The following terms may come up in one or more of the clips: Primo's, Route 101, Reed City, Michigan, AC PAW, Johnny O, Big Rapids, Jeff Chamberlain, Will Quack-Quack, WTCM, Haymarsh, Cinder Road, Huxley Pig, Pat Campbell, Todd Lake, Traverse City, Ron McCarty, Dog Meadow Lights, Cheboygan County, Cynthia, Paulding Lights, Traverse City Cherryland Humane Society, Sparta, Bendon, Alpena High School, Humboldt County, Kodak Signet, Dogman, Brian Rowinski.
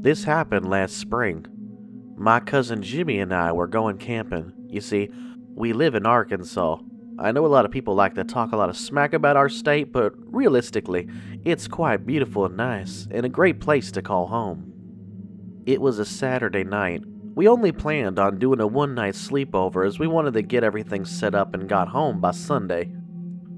This happened last spring. My cousin Jimmy and I were going camping. You see, we live in Arkansas. I know a lot of people like to talk a lot of smack about our state, but realistically, it's quite beautiful and nice, and a great place to call home. It was a Saturday night. We only planned on doing a one-night sleepover as we wanted to get everything set up and got home by Sunday.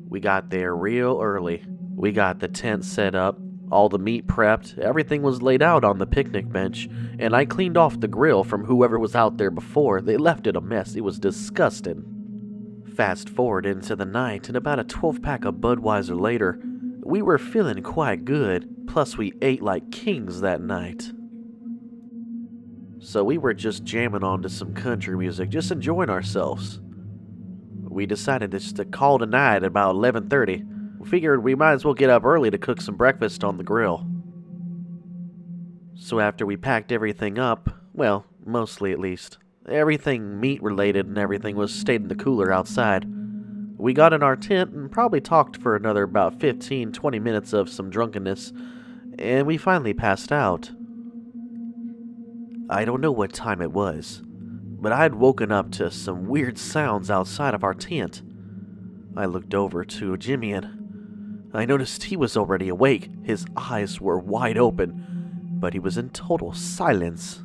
We got there real early. We got the tent set up, all the meat prepped, everything was laid out on the picnic bench, and I cleaned off the grill from whoever was out there before. They left it a mess. It was disgusting. Fast forward into the night, and about a 12-pack of Budweiser later, we were feeling quite good, plus we ate like kings that night. So we were just jamming onto some country music, just enjoying ourselves. We decided just to call tonight at about 11:30. We figured we might as well get up early to cook some breakfast on the grill. So after we packed everything up, well, mostly at least, everything meat-related and everything was stayed in the cooler outside. We got in our tent and probably talked for another about 15-20 minutes of some drunkenness, and we finally passed out. I don't know what time it was, but I had woken up to some weird sounds outside of our tent. I looked over to Jimmy and I noticed he was already awake. His eyes were wide open, but he was in total silence.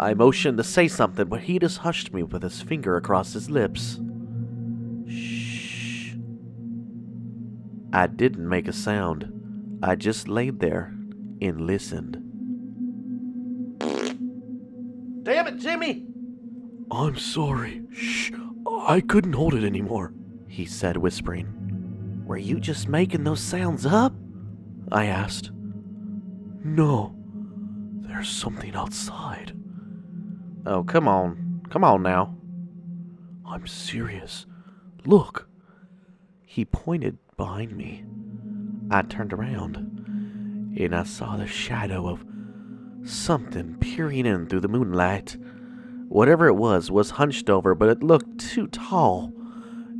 I motioned to say something, but he just hushed me with his finger across his lips. Shh. I didn't make a sound. I just laid there and listened. Damn it, Jimmy! I'm sorry. Shh. I couldn't hold it anymore, he said, whispering. Were you just making those sounds up? I asked. No. There's something outside. Oh, come on. Come on now. I'm serious. Look. He pointed behind me. I turned around, and I saw the shadow of something peering in through the moonlight. Whatever it was hunched over, but it looked too tall.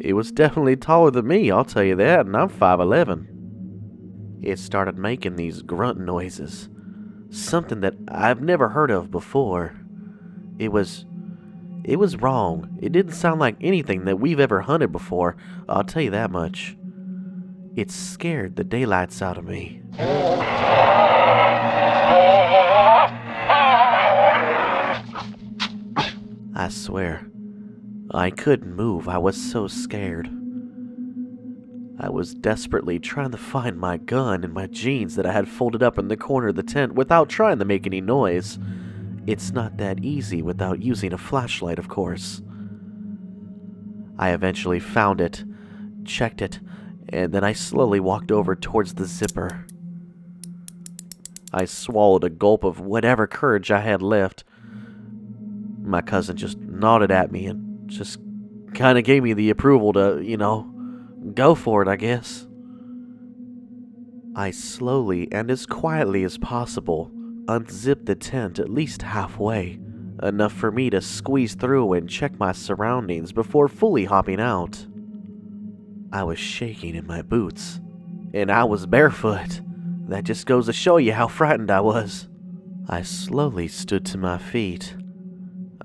It was definitely taller than me, I'll tell you that, and I'm 5'11". It started making these grunt noises, something that I've never heard of before. It was wrong. It didn't sound like anything that we've ever hunted before, I'll tell you that much. It scared the daylights out of me. I swear, I couldn't move. I was so scared. I was desperately trying to find my gun and my jeans that I had folded up in the corner of the tent without trying to make any noise. It's not that easy without using a flashlight, of course. I eventually found it, checked it, and then I slowly walked over towards the zipper. I swallowed a gulp of whatever courage I had left. My cousin just nodded at me and just kind of gave me the approval to, you know, go for it, I guess. I slowly and as quietly as possible unzipped the tent at least halfway, enough for me to squeeze through and check my surroundings before fully hopping out. I was shaking in my boots, and I was barefoot. That just goes to show you how frightened I was. I slowly stood to my feet.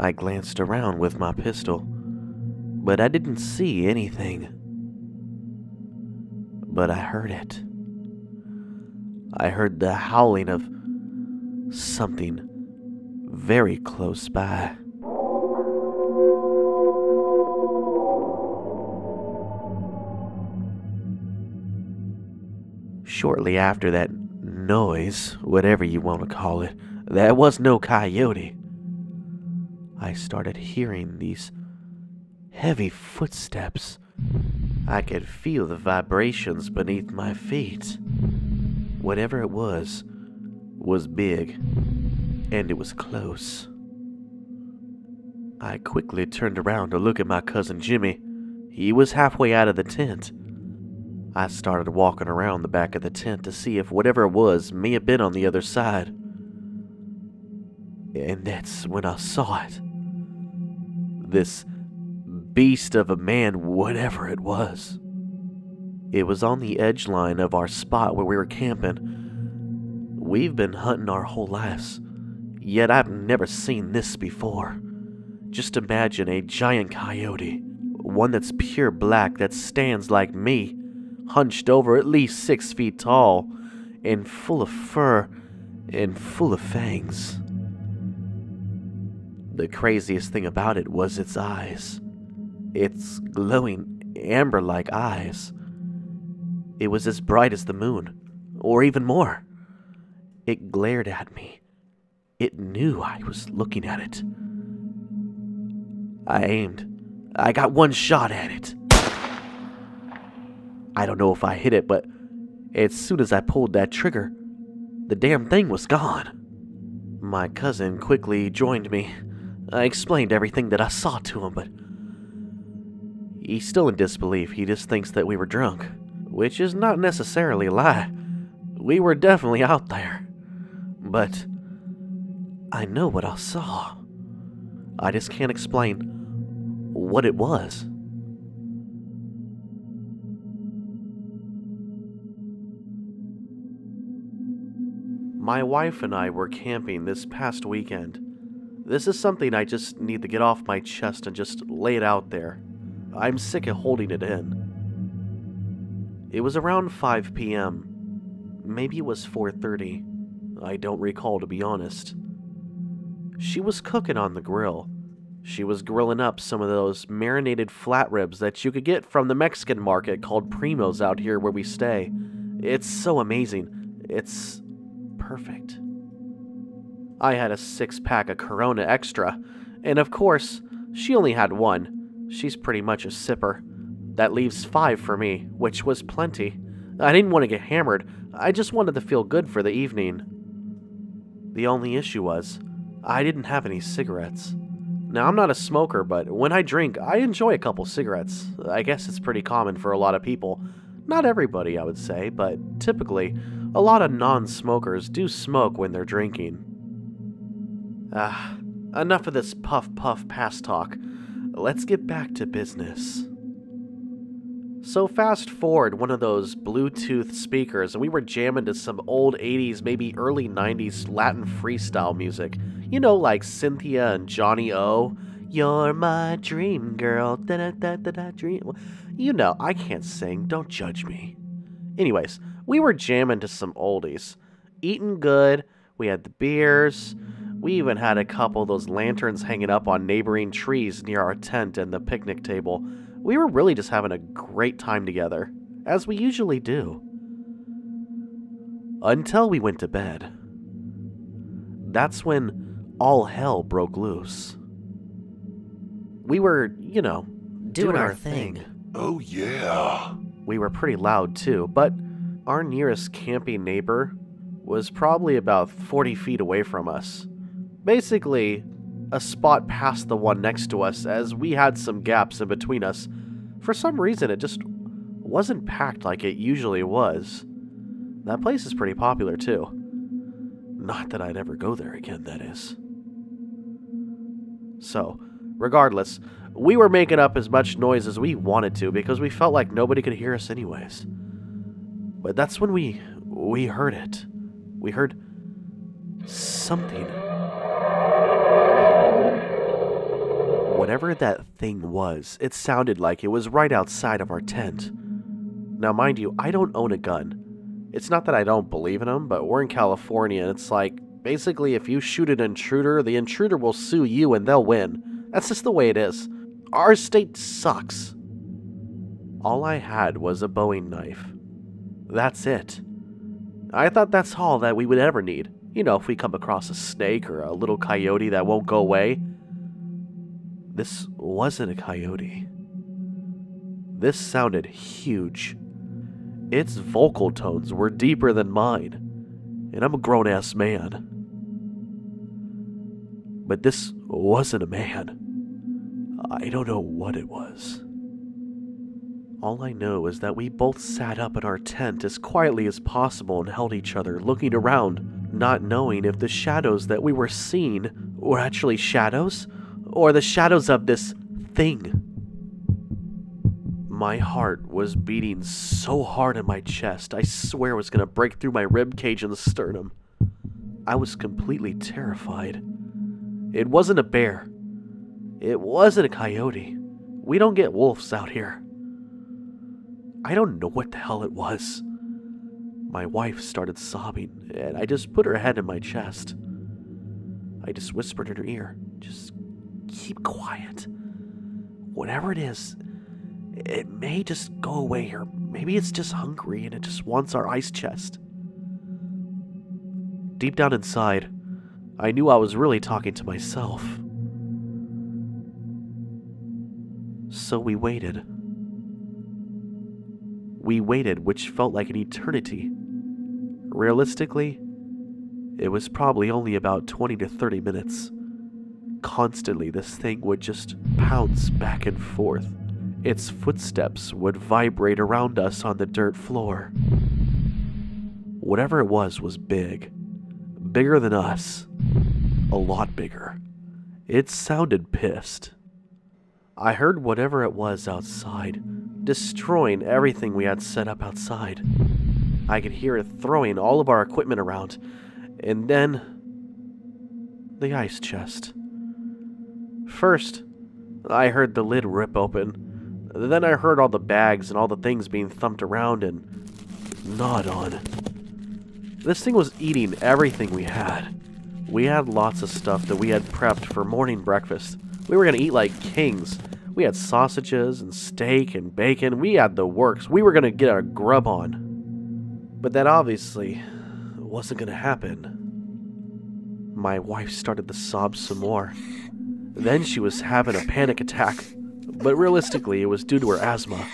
I glanced around with my pistol, but I didn't see anything. But I heard it. I heard the howling of something very close by. Shortly after that noise, whatever you want to call it, there was no coyote. I started hearing these heavy footsteps. I could feel the vibrations beneath my feet. Whatever it was big, and it was close. I quickly turned around to look at my cousin Jimmy. He was halfway out of the tent. I started walking around the back of the tent to see if whatever it was may have been on the other side. And that's when I saw it. This beast of a man, whatever it was. It was on the edge line of our spot where we were camping. We've been hunting our whole lives, yet I've never seen this before. Just imagine a giant coyote, one that's pure black that stands like me, hunched over at least 6 feet tall, and full of fur, and full of fangs. The craziest thing about it was its eyes. Its glowing, amber-like eyes. It was as bright as the moon, or even more. It glared at me. It knew I was looking at it. I aimed. I got one shot at it. I don't know if I hit it, but as soon as I pulled that trigger, the damn thing was gone. My cousin quickly joined me. I explained everything that I saw to him, but he's still in disbelief. He just thinks that we were drunk, which is not necessarily a lie. We were definitely out there, but I know what I saw. I just can't explain what it was. My wife and I were camping this past weekend. This is something I just need to get off my chest and just lay it out there. I'm sick of holding it in. It was around 5 p.m. Maybe it was 4:30. I don't recall, to be honest. She was cooking on the grill. She was grilling up some of those marinated flat ribs that you could get from the Mexican market called Primo's out here where we stay. It's so amazing. It's perfect. I had a 6-pack of Corona Extra, and of course, she only had one. She's pretty much a sipper. That leaves 5 for me, which was plenty. I didn't want to get hammered. I just wanted to feel good for the evening. The only issue was, I didn't have any cigarettes. Now, I'm not a smoker, but when I drink, I enjoy a couple cigarettes. I guess it's pretty common for a lot of people. Not everybody, I would say, but typically, a lot of non-smokers do smoke when they're drinking. Enough of this puff-puff past talk. Let's get back to business. So fast forward one of those Bluetooth speakers, and we were jamming to some old 80s, maybe early 90s Latin freestyle music. You know, like Cynthia and Johnny O. You're my dream girl, da-da-da-da-da dream. You know, I can't sing, don't judge me. Anyways, we were jamming to some oldies. Eating good, we had the beers, we even had a couple of those lanterns hanging up on neighboring trees near our tent and the picnic table. We were really just having a great time together, as we usually do. Until we went to bed. That's when all hell broke loose. We were, you know, doing our thing. Oh yeah. We were pretty loud too, but our nearest camping neighbor was probably about 40 feet away from us. Basically, a spot past the one next to us, as we had some gaps in between us. For some reason, it just wasn't packed like it usually was. That place is pretty popular, too. Not that I'd ever go there again, that is. So, regardless, we were making up as much noise as we wanted to because we felt like nobody could hear us anyways. But that's when we heard it. We heard something. Whatever that thing was, it sounded like it was right outside of our tent. Now, mind you, I don't own a gun. It's not that I don't believe in them, but we're in California, and it's like, basically, if you shoot an intruder, the intruder will sue you and they'll win. That's just the way it is. Our state sucks. All I had was a Bowie knife. That's it. I thought that's all that we would ever need. You know, if we come across a snake or a little coyote that won't go away. This wasn't a coyote. This sounded huge. Its vocal tones were deeper than mine, and I'm a grown-ass man. But this wasn't a man. I don't know what it was. All I know is that we both sat up in our tent as quietly as possible and held each other, looking around, not knowing if the shadows that we were seeing were actually shadows, or the shadows of this thing. My heart was beating so hard in my chest, I swear it was going to break through my rib cage and sternum. I was completely terrified. It wasn't a bear. It wasn't a coyote. We don't get wolves out here. I don't know what the hell it was. My wife started sobbing, and I just put her head in my chest. I just whispered in her ear, just keep quiet. Whatever it is, it may just go away, or maybe it's just hungry and it just wants our ice chest. Deep down inside, I knew I was really talking to myself. So we waited. We waited, which felt like an eternity. Realistically, it was probably only about 20 to 30 minutes. Constantly, this thing would just pounce back and forth. Its footsteps would vibrate around us on the dirt floor. Whatever it was big. Bigger than us. A lot bigger. It sounded pissed. I heard whatever it was outside, destroying everything we had set up outside. I could hear it throwing all of our equipment around, and then the ice chest. First, I heard the lid rip open, then I heard all the bags and all the things being thumped around and gnawed on. This thing was eating everything we had. We had lots of stuff that we had prepped for morning breakfast. We were gonna eat like kings. We had sausages and steak and bacon. We had the works. We were going to get our grub on. But that obviously wasn't going to happen. My wife started to sob some more. Then she was having a panic attack. But realistically, it was due to her asthma.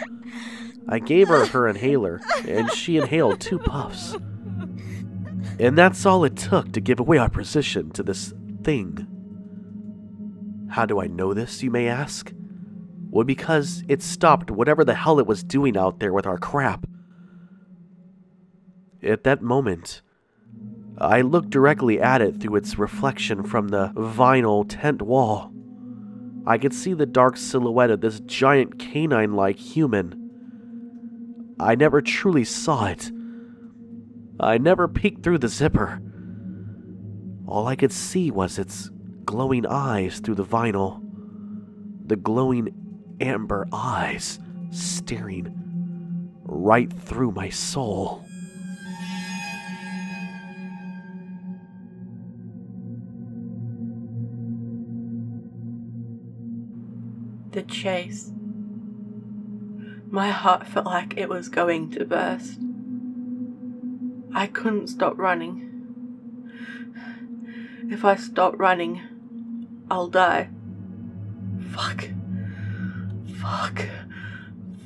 I gave her her inhaler, and she inhaled 2 puffs. And that's all it took to give away our position to this thing. How do I know this, you may ask? Well, because it stopped whatever the hell it was doing out there with our crap. At that moment, I looked directly at it through its reflection from the vinyl tent wall. I could see the dark silhouette of this giant canine-like human. I never truly saw it. I never peeked through the zipper. All I could see was its glowing eyes through the vinyl. The glowing amber eyes staring right through my soul. The chase. My heart felt like it was going to burst. I couldn't stop running. If I stop running, I'll die. Fuck. Fuck.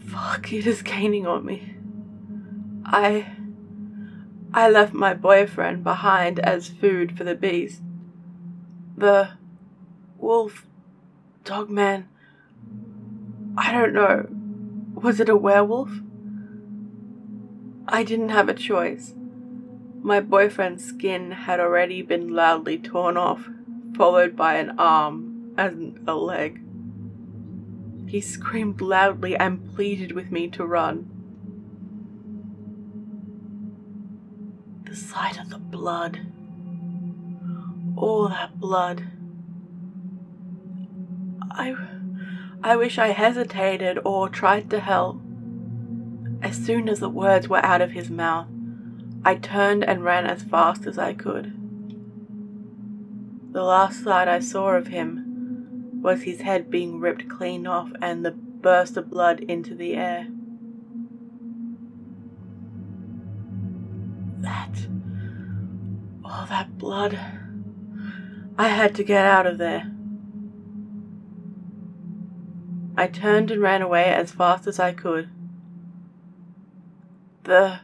Fuck, it is gaining on me. I left my boyfriend behind as food for the beast. The wolf, dogman, I don't know, was it a werewolf? I didn't have a choice. My boyfriend's skin had already been loudly torn off, followed by an arm and a leg. He screamed loudly and pleaded with me to run. The sight of the blood. All that blood. I wish I hesitated or tried to help. As soon as the words were out of his mouth, I turned and ran as fast as I could. The last sight I saw of him was his head being ripped clean off and the burst of blood into the air. All that blood. I had to get out of there. I turned and ran away as fast as I could. The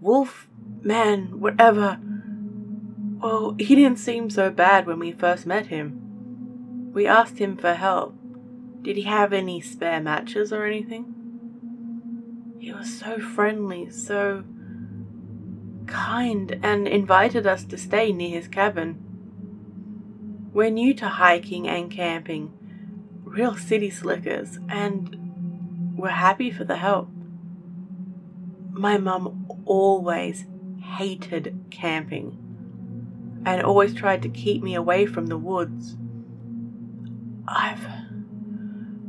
wolf man, whatever. Well, he didn't seem so bad when we first met him. We asked him for help. Did he have any spare matches or anything? He was so friendly, so kind, and invited us to stay near his cabin. We're new to hiking and camping, real city slickers, and we're happy for the help. My mum always hated camping. and always tried to keep me away from the woods.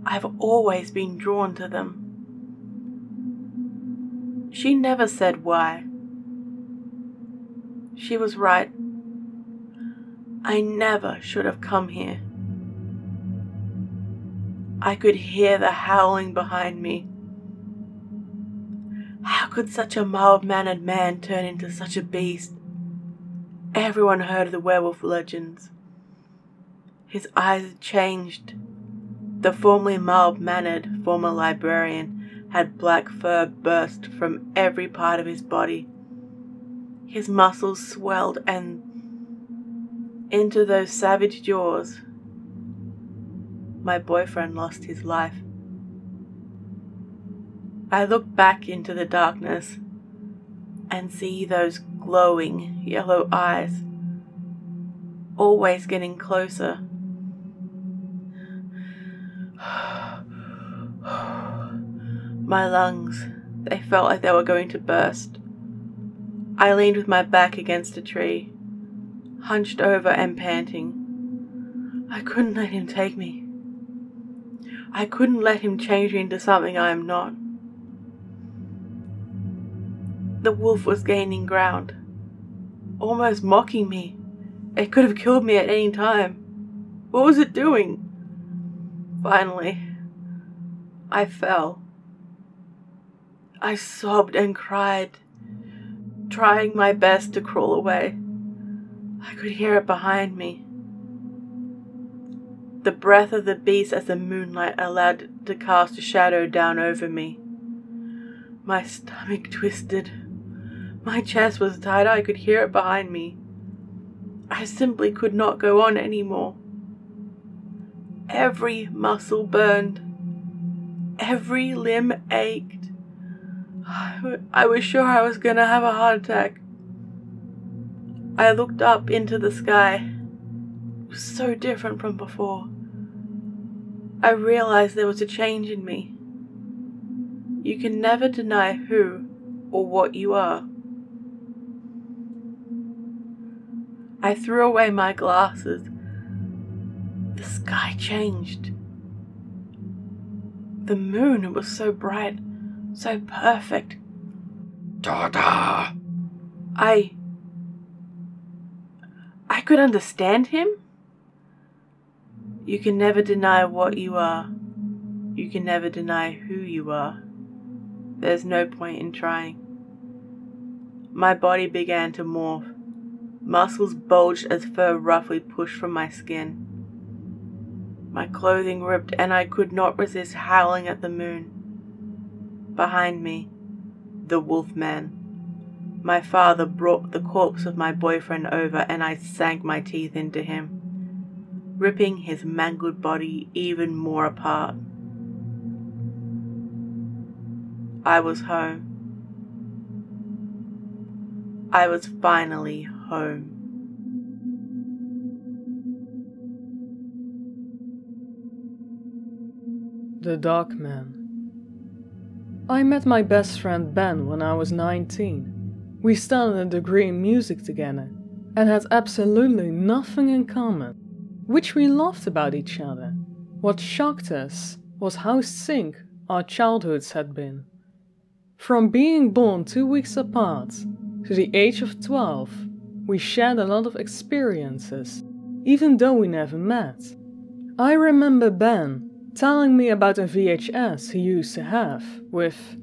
I've always been drawn to them. She never said why. She was right. I never should have come here. I could hear the howling behind me. How could such a mild-mannered man turn into such a beast? Everyone heard of the werewolf legends. His eyes had changed. The formerly mild-mannered former librarian had black fur burst from every part of his body. His muscles swelled and into those savage jaws. My boyfriend lost his life. I look back into the darkness and see those glowing yellow eyes, always getting closer. My lungs, they felt like they were going to burst. I leaned with my back against a tree, hunched over and panting. I couldn't let him take me. I couldn't let him change me into something I am not. The wolf was gaining ground, almost mocking me. It could have killed me at any time. What was it doing? Finally, I fell. I sobbed and cried, trying my best to crawl away. I could hear it behind me. The breath of the beast as the moonlight allowed it to cast a shadow down over me. My stomach twisted. My chest was tight. I could hear it behind me. I simply could not go on anymore. Every muscle burned. Every limb ached. I was sure I was going to have a heart attack. I looked up into the sky. It was so different from before. I realized there was a change in me. You can never deny who or what you are. I threw away my glasses. The sky changed. The moon was so bright, so perfect. Ta-da! I could understand him. You can never deny what you are. You can never deny who you are. There's no point in trying. My body began to morph. Muscles bulged as fur roughly pushed from my skin. My clothing ripped, and I could not resist howling at the moon. Behind me, the wolfman. My father brought the corpse of my boyfriend over, and I sank my teeth into him, ripping his mangled body even more apart. I was home. I was finally home. The Dogman. I met my best friend Ben when I was 19. We studied a degree in music together and had absolutely nothing in common, which we loved about each other. What shocked us was how sync our childhoods had been. From being born 2 weeks apart to the age of 12, we shared a lot of experiences, even though we never met. I remember Ben telling me about a VHS he used to have with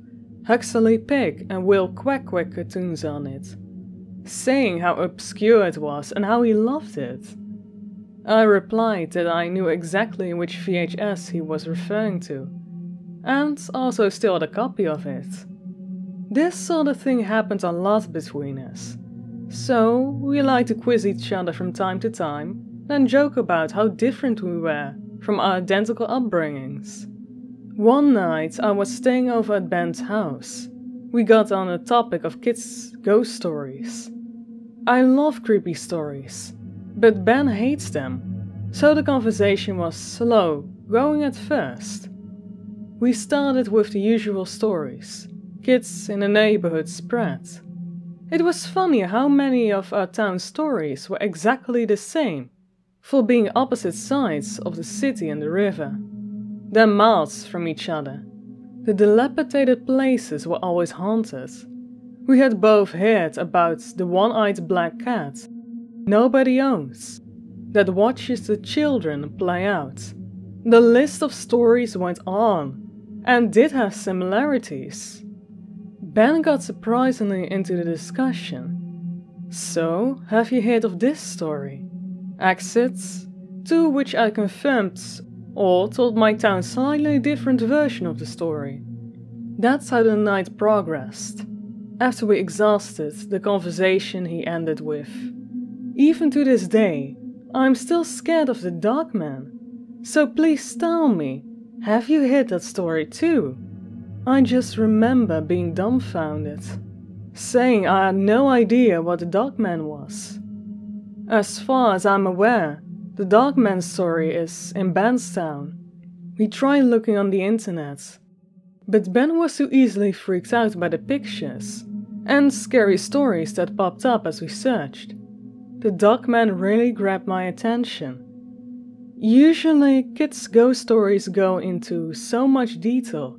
Huxley Pig and Will Quack-Quack cartoons on it, saying how obscure it was and how he loved it. I replied that I knew exactly which VHS he was referring to, and also still had a copy of it. This sort of thing happened a lot between us, so we liked to quiz each other from time to time, then joke about how different we were from our identical upbringings. One night I was staying over at Ben's house. We got on the topic of kids' ghost stories. I love creepy stories, but Ben hates them, so the conversation was slow going at first. We started with the usual stories, kids in the neighborhood spread. It was funny how many of our town's stories were exactly the same, for being opposite sides of the city and the river. They're miles from each other. The dilapidated places were always haunted. We had both heard about the one-eyed black cat nobody owns, that watches the children play out. The list of stories went on, and did have similarities. Ben got surprisingly into the discussion. So, have you heard of this story? Exits, to which I confirmed or told my town slightly different version of the story. That's how the night progressed. After we exhausted the conversation, he ended with, "Even to this day, I'm still scared of the Dogman. So please tell me, have you heard that story too?" I just remember being dumbfounded, saying I had no idea what the Dogman was. As far as I'm aware, the Dogman story is in Ben's town. We tried looking on the internet, but Ben was too easily freaked out by the pictures and scary stories that popped up as we searched. The Dogman really grabbed my attention. Usually kids' ghost stories go into so much detail,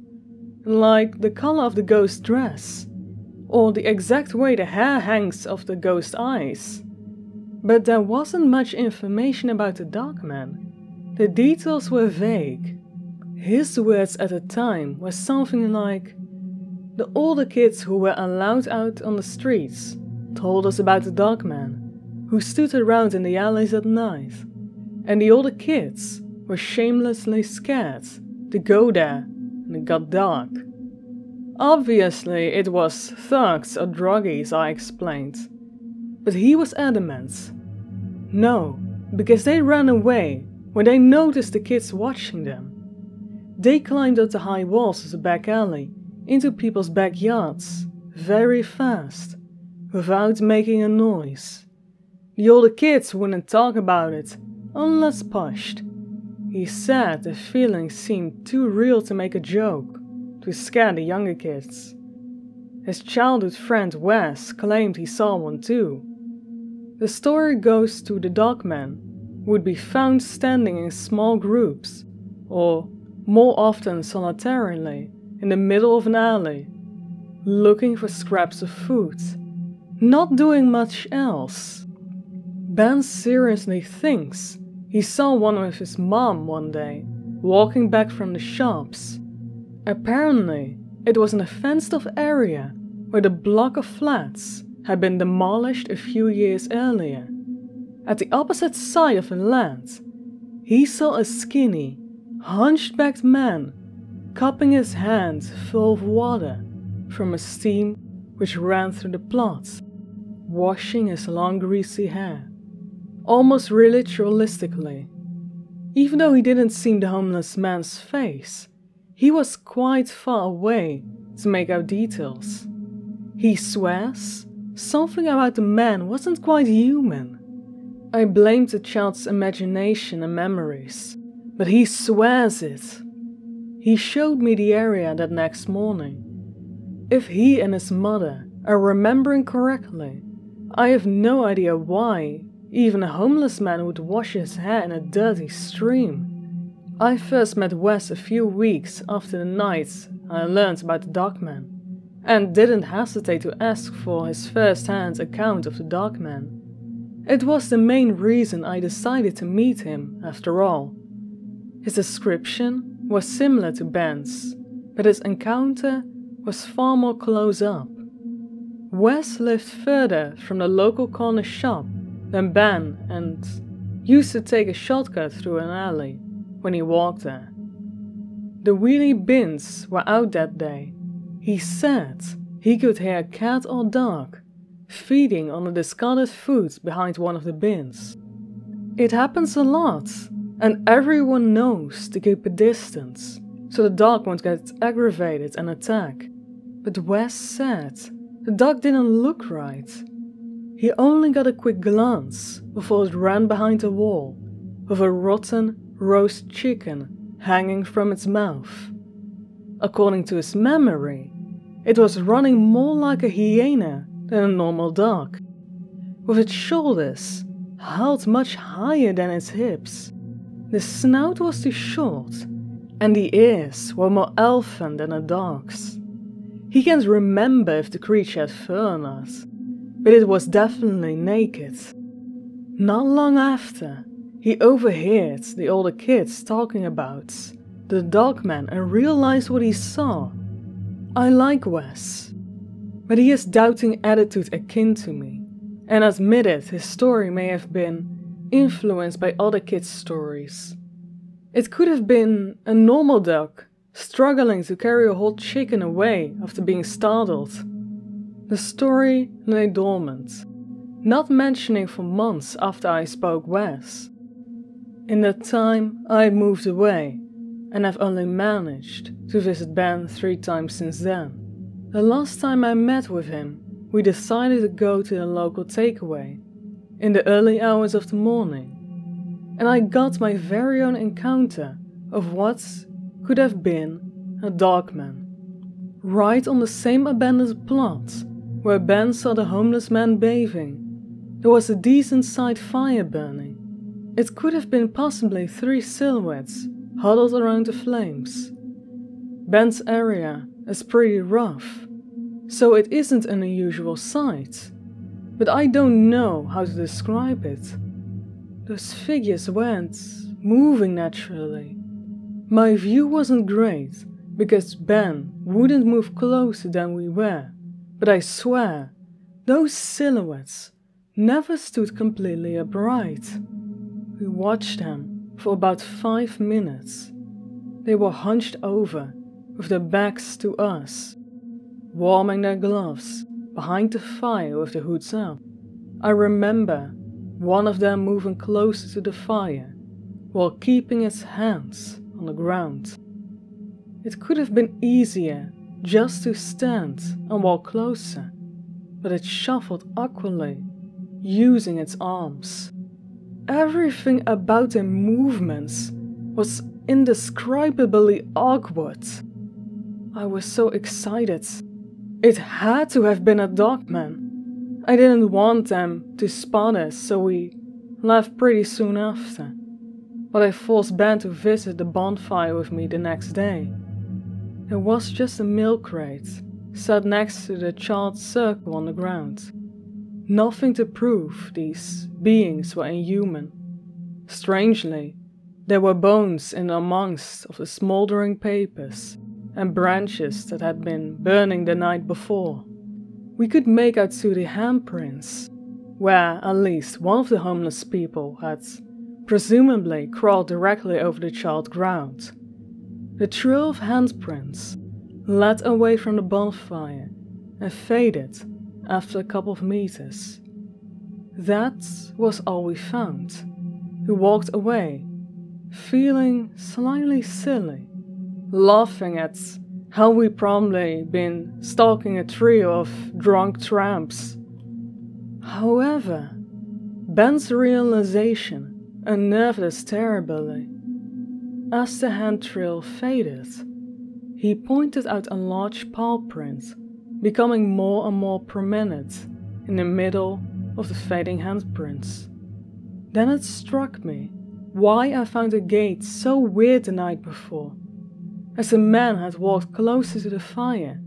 like the color of the ghost dress, or the exact way the hair hangs off the ghost eyes. But there wasn't much information about the Dogman. The details were vague. His words at the time were something like, "The older kids who were allowed out on the streets told us about the Dogman, who stood around in the alleys at night, and the older kids were shamelessly scared to go there and it got dark." Obviously it was thugs or druggies, I explained, but he was adamant. No, because they ran away when they noticed the kids watching them. They climbed up the high walls of the back alley into people's backyards, very fast, without making a noise. The older kids wouldn't talk about it unless pushed. He said the feeling seemed too real to make a joke, to scare the younger kids. His childhood friend Wes claimed he saw one too. The story goes to the Dogman would be found standing in small groups, or more often solitarily, in the middle of an alley, looking for scraps of food, not doing much else. Ben seriously thinks he saw one with his mom one day, walking back from the shops. Apparently, it was in a fenced-off area where the block of flats had been demolished a few years earlier. At the opposite side of the land, he saw a skinny, hunchbacked man cupping his hands full of water from a stream which ran through the plot, washing his long greasy hair, almost ritualistically. Even though he didn't see the homeless man's face, he was quite far away to make out details. He swears something about the man wasn't quite human. I blamed the child's imagination and memories, but he swears it. He showed me the area that next morning. If he and his mother are remembering correctly, I have no idea why even a homeless man would wash his hair in a dirty stream. I first met Wes a few weeks after the night I learned about the Dogman, and didn't hesitate to ask for his first-hand account of the Dogman. It was the main reason I decided to meet him, after all. His description was similar to Ben's, but his encounter was far more close-up. Wes lived further from the local corner shop than Ben and used to take a shortcut through an alley when he walked there. The wheelie bins were out that day. He said he could hear a cat or dog feeding on the discarded food behind one of the bins. It happens a lot, and everyone knows to keep a distance, so the dog won't get aggravated and attack. But Wes said the dog didn't look right. He only got a quick glance before it ran behind a wall, with a rotten roast chicken hanging from its mouth. According to his memory, it was running more like a hyena than a normal dog, with its shoulders held much higher than its hips. The snout was too short, and the ears were more elfin than a dog's. He can't remember if the creature had fur or not, but it was definitely naked. Not long after, he overheard the older kids talking about the Dogman and realized what he saw. I like Wes, but he has a doubting attitude akin to me, and admitted his story may have been influenced by other kids' stories. It could have been a normal dog struggling to carry a whole chicken away after being startled. The story lay dormant, not mentioning for months after I spoke Wes. In that time, I had moved away, and I've only managed to visit Ben 3 times since then. The last time I met with him, we decided to go to the local takeaway in the early hours of the morning, and I got my very own encounter of what could have been a Dogman. Right on the same abandoned plot where Ben saw the homeless man bathing, there was a decent-sized fire burning. It could have been possibly 3 silhouettes huddled around the flames. Ben's area is pretty rough, so it isn't an unusual sight, but I don't know how to describe it. Those figures weren't moving naturally. My view wasn't great, because Ben wouldn't move closer than we were, but I swear, those silhouettes never stood completely upright. We watched them for about 5 minutes. They were hunched over, with their backs to us, warming their gloves behind the fire with the hoods up. I remember one of them moving closer to the fire, while keeping its hands on the ground. It could have been easier just to stand and walk closer, but it shuffled awkwardly, using its arms. Everything about their movements was indescribably awkward. I was so excited. It had to have been a Dogman. I didn't want them to spot us, so we left pretty soon after, but I forced Ben to visit the bonfire with me the next day. There was just a milk crate set next to the charred circle on the ground. Nothing to prove these beings were inhuman. Strangely, there were bones in amongst of the smoldering papers and branches that had been burning the night before. We could make out through the handprints, where at least one of the homeless people had presumably crawled directly over the charred ground. The trail of handprints led away from the bonfire and faded after a couple of meters. That was all we found. We walked away, feeling slightly silly, laughing at how we probably been stalking a trio of drunk tramps. However, Ben's realization unnerved us terribly. As the hand trail faded, he pointed out a large paw print, becoming more and more prominent in the middle of the fading handprints. Then it struck me why I found the gate so weird the night before. As the man had walked closer to the fire,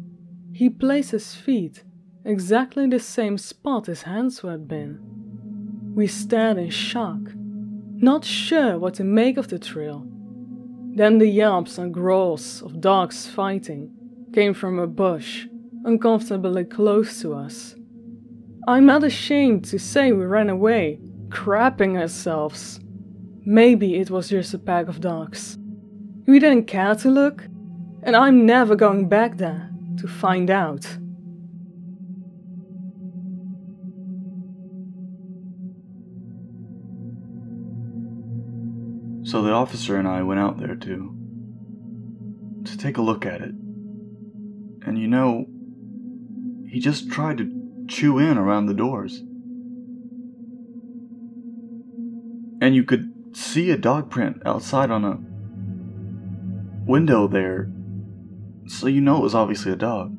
he placed his feet exactly the same spot his hands had been. We stared in shock, not sure what to make of the trail. Then the yelps and growls of dogs fighting came from a bush, uncomfortably close to us. I'm not ashamed to say we ran away, crapping ourselves. Maybe it was just a pack of dogs. We didn't care to look, and I'm never going back there to find out. So the officer and I went out there to take a look at it. And you know, he just tried to chew in around the doors. And you could see a dog print outside on a window there, so you know it was obviously a dog.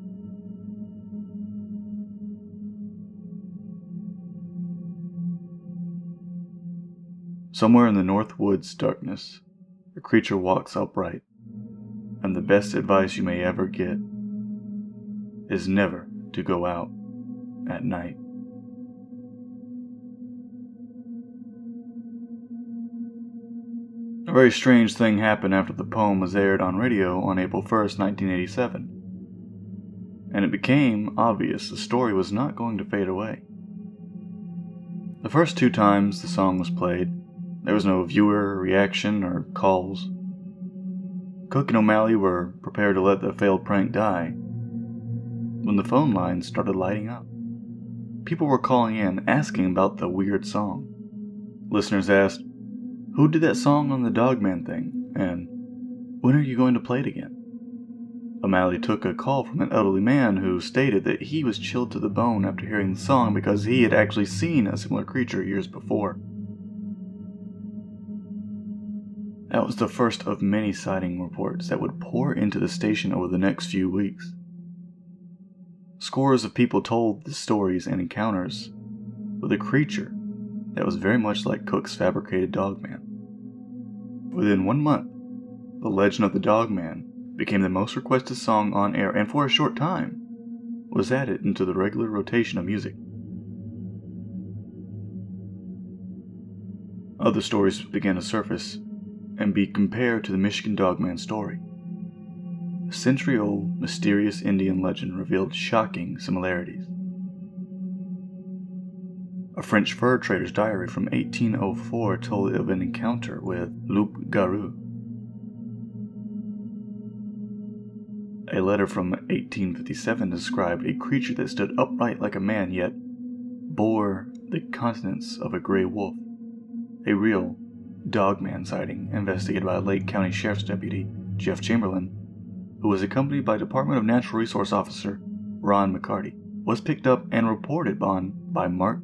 Somewhere in the North Woods darkness, a creature walks upright, and the best advice you may ever get is never to go out at night. A very strange thing happened after the poem was aired on radio on April 1st, 1987, and it became obvious the story was not going to fade away. The first two times the song was played, there was no viewer reaction or calls. Cook and O'Malley were prepared to let the failed prank die when the phone lines started lighting up. People were calling in, asking about the weird song. Listeners asked, "Who did that song on the Dogman thing?" and "When are you going to play it again?" O'Malley took a call from an elderly man who stated that he was chilled to the bone after hearing the song because he had actually seen a similar creature years before. That was the first of many sighting reports that would pour into the station over the next few weeks. Scores of people told the stories and encounters with a creature that was very much like Cook's fabricated Dogman. Within 1 month, The Legend of the Dogman became the most requested song on air, and for a short time was added into the regular rotation of music. Other stories began to surface and be compared to the Michigan Dogman story. A century-old, mysterious Indian legend revealed shocking similarities. A French fur trader's diary from 1804 told of an encounter with Loup-Garou. A letter from 1857 described a creature that stood upright like a man yet bore the countenance of a gray wolf, a real Dogman sighting investigated by Lake County Sheriff's Deputy Jeff Chamberlain, who was accompanied by Department of Natural Resource Officer Ron McCarty, was picked up and reported on by Mark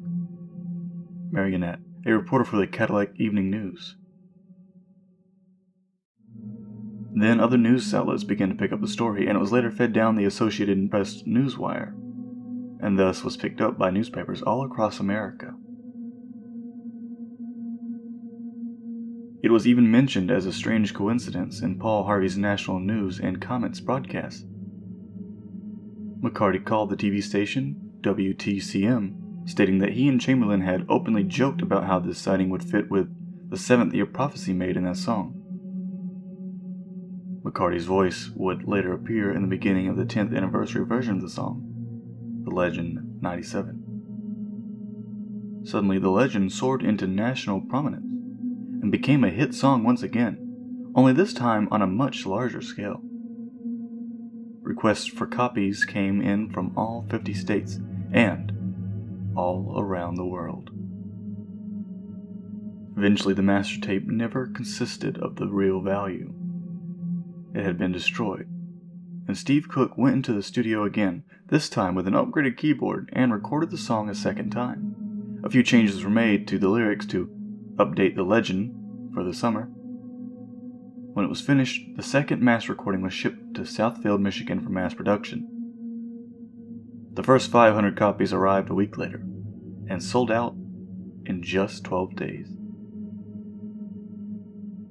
Marionette, a reporter for the Cadillac Evening News. Then other news outlets began to pick up the story, and it was later fed down the Associated Press newswire, and thus was picked up by newspapers all across America. It was even mentioned as a strange coincidence in Paul Harvey's National News and Comments broadcast. McCarty called the TV station, WTCM, stating that he and Chamberlain had openly joked about how this sighting would fit with the seventh-year prophecy made in that song. McCarty's voice would later appear in the beginning of the 10th anniversary version of the song, The Legend 97. Suddenly, the legend soared into national prominence and became a hit song once again, only this time on a much larger scale. Requests for copies came in from all 50 states and all around the world. Eventually, the master tape never consisted of the real value. It had been destroyed, and Steve Cook went into the studio again, this time with an upgraded keyboard, and recorded the song a second time. A few changes were made to the lyrics to update the legend for the summer. When it was finished, the second mass recording was shipped to Southfield, Michigan for mass production. The first 500 copies arrived a week later and sold out in just 12 days.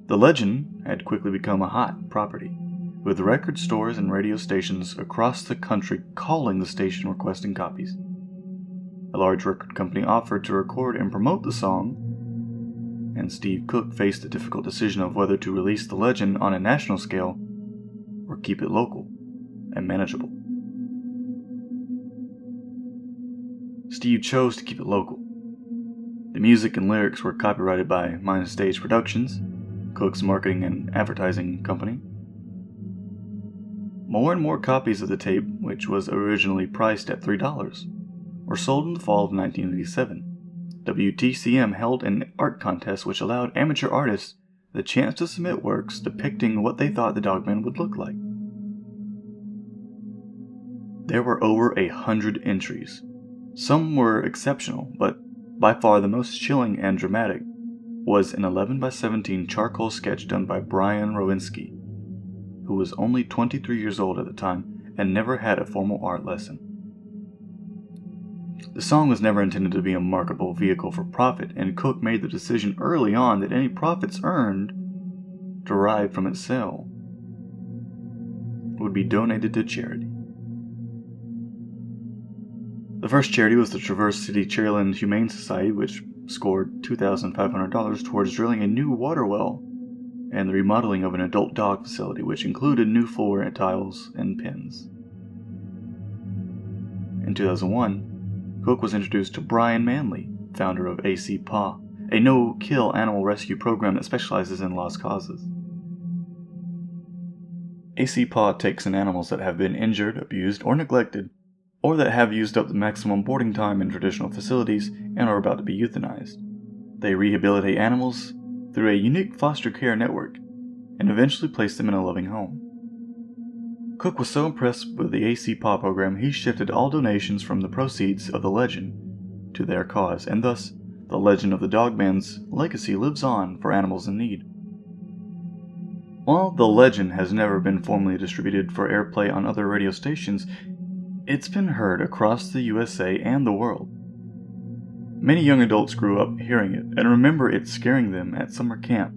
The legend had quickly become a hot property, with record stores and radio stations across the country calling the station requesting copies. A large record company offered to record and promote the song, and Steve Cook faced the difficult decision of whether to release the legend on a national scale or keep it local and manageable. Steve chose to keep it local. The music and lyrics were copyrighted by Mind Stage Productions, Cook's marketing and advertising company. More and more copies of the tape, which was originally priced at $3, were sold in the fall of 1987. WTCM held an art contest which allowed amateur artists the chance to submit works depicting what they thought the Dogman would look like. There were over 100 entries. Some were exceptional, but by far the most chilling and dramatic was an 11x17 charcoal sketch done by Brian Rowinski, who was only 23 years old at the time and never had a formal art lesson. The song was never intended to be a marketable vehicle for profit, and Cook made the decision early on that any profits earned, derived from its sale, would be donated to charity. The first charity was the Traverse City Cherryland Humane Society, which scored $2,500 towards drilling a new water well and the remodeling of an adult dog facility, which included new floor and tiles and pins. In 2001, Cook was introduced to Brian Manley, founder of AC PAW, a no-kill animal rescue program that specializes in lost causes. AC PAW takes in animals that have been injured, abused, or neglected, or that have used up the maximum boarding time in traditional facilities and are about to be euthanized. They rehabilitate animals through a unique foster care network and eventually place them in a loving home. Cook was so impressed with the AC PAW program, he shifted all donations from the proceeds of The Legend to their cause, and thus, the legend of the Dogman's legacy lives on for animals in need. While The Legend has never been formally distributed for airplay on other radio stations, it's been heard across the USA and the world. Many young adults grew up hearing it and remember it scaring them at summer camp.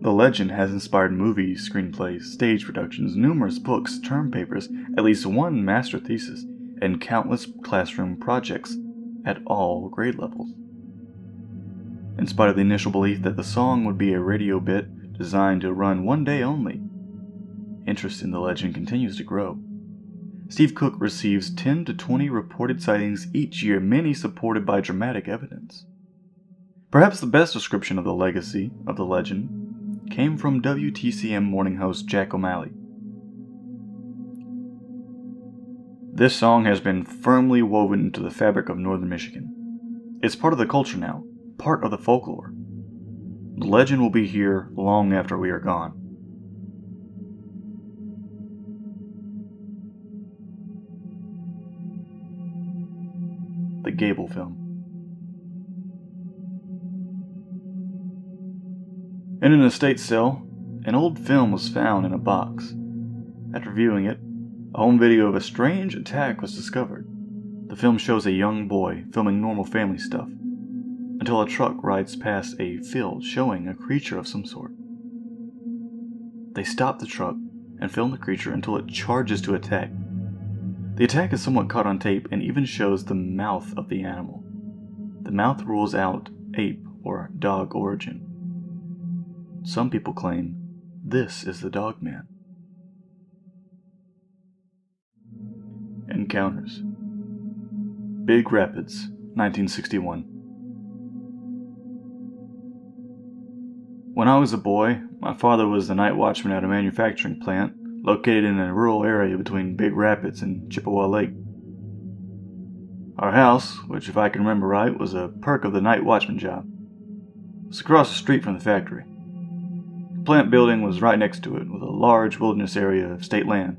The Legend has inspired movies, screenplays, stage productions, numerous books, term papers, at least one master thesis, and countless classroom projects at all grade levels. In spite of the initial belief that the song would be a radio bit designed to run one day only, interest in The Legend continues to grow. Steve Cook receives 10 to 20 reported sightings each year, many supported by dramatic evidence. Perhaps the best description of the legacy of The Legend came from WTCM morning host Jack O'Malley. "This song has been firmly woven into the fabric of northern Michigan. It's part of the culture now, part of the folklore. The legend will be here long after we are gone." The Gable film. In an estate sale, an old film was found in a box. After viewing it, a home video of a strange attack was discovered. The film shows a young boy filming normal family stuff, until a truck rides past a field showing a creature of some sort. They stop the truck and film the creature until it charges to attack. The attack is somewhat caught on tape and even shows the mouth of the animal. The mouth rules out ape or dog origin. Some people claim this is the Dogman. Encounters. Big Rapids, 1961. When I was a boy, my father was the night watchman at a manufacturing plant located in a rural area between Big Rapids and Chippewa Lake. Our house, which if I can remember right, was a perk of the night watchman job. It was across the street from the factory. The plant building was right next to it, with a large wilderness area of state land.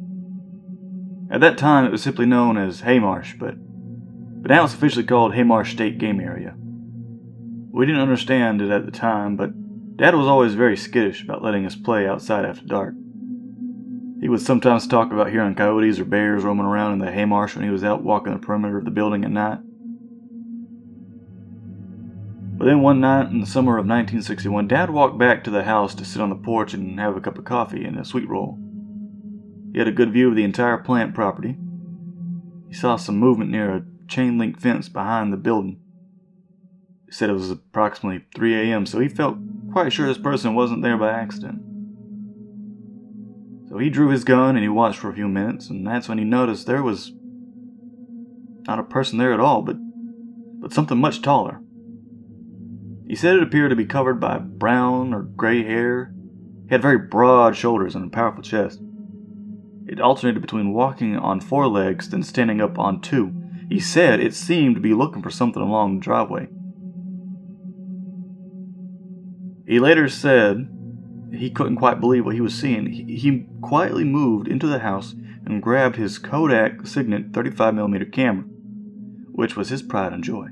At that time it was simply known as Haymarsh, but now it's officially called Haymarsh State Game Area. We didn't understand it at the time, but Dad was always very skittish about letting us play outside after dark. He would sometimes talk about hearing coyotes or bears roaming around in the haymarsh when he was out walking the perimeter of the building at night. But then one night in the summer of 1961, Dad walked back to the house to sit on the porch and have a cup of coffee and a sweet roll. He had a good view of the entire plant property. He saw some movement near a chain-link fence behind the building. He said it was approximately 3 a.m., so he felt quite sure this person wasn't there by accident. So he drew his gun and he watched for a few minutes, and that's when he noticed there was not a person there at all, but something much taller. He said it appeared to be covered by brown or gray hair. He had very broad shoulders and a powerful chest. It alternated between walking on four legs, then standing up on two. He said it seemed to be looking for something along the driveway. He later said he couldn't quite believe what he was seeing. He quietly moved into the house and grabbed his Kodak Signet 35mm camera, which was his pride and joy.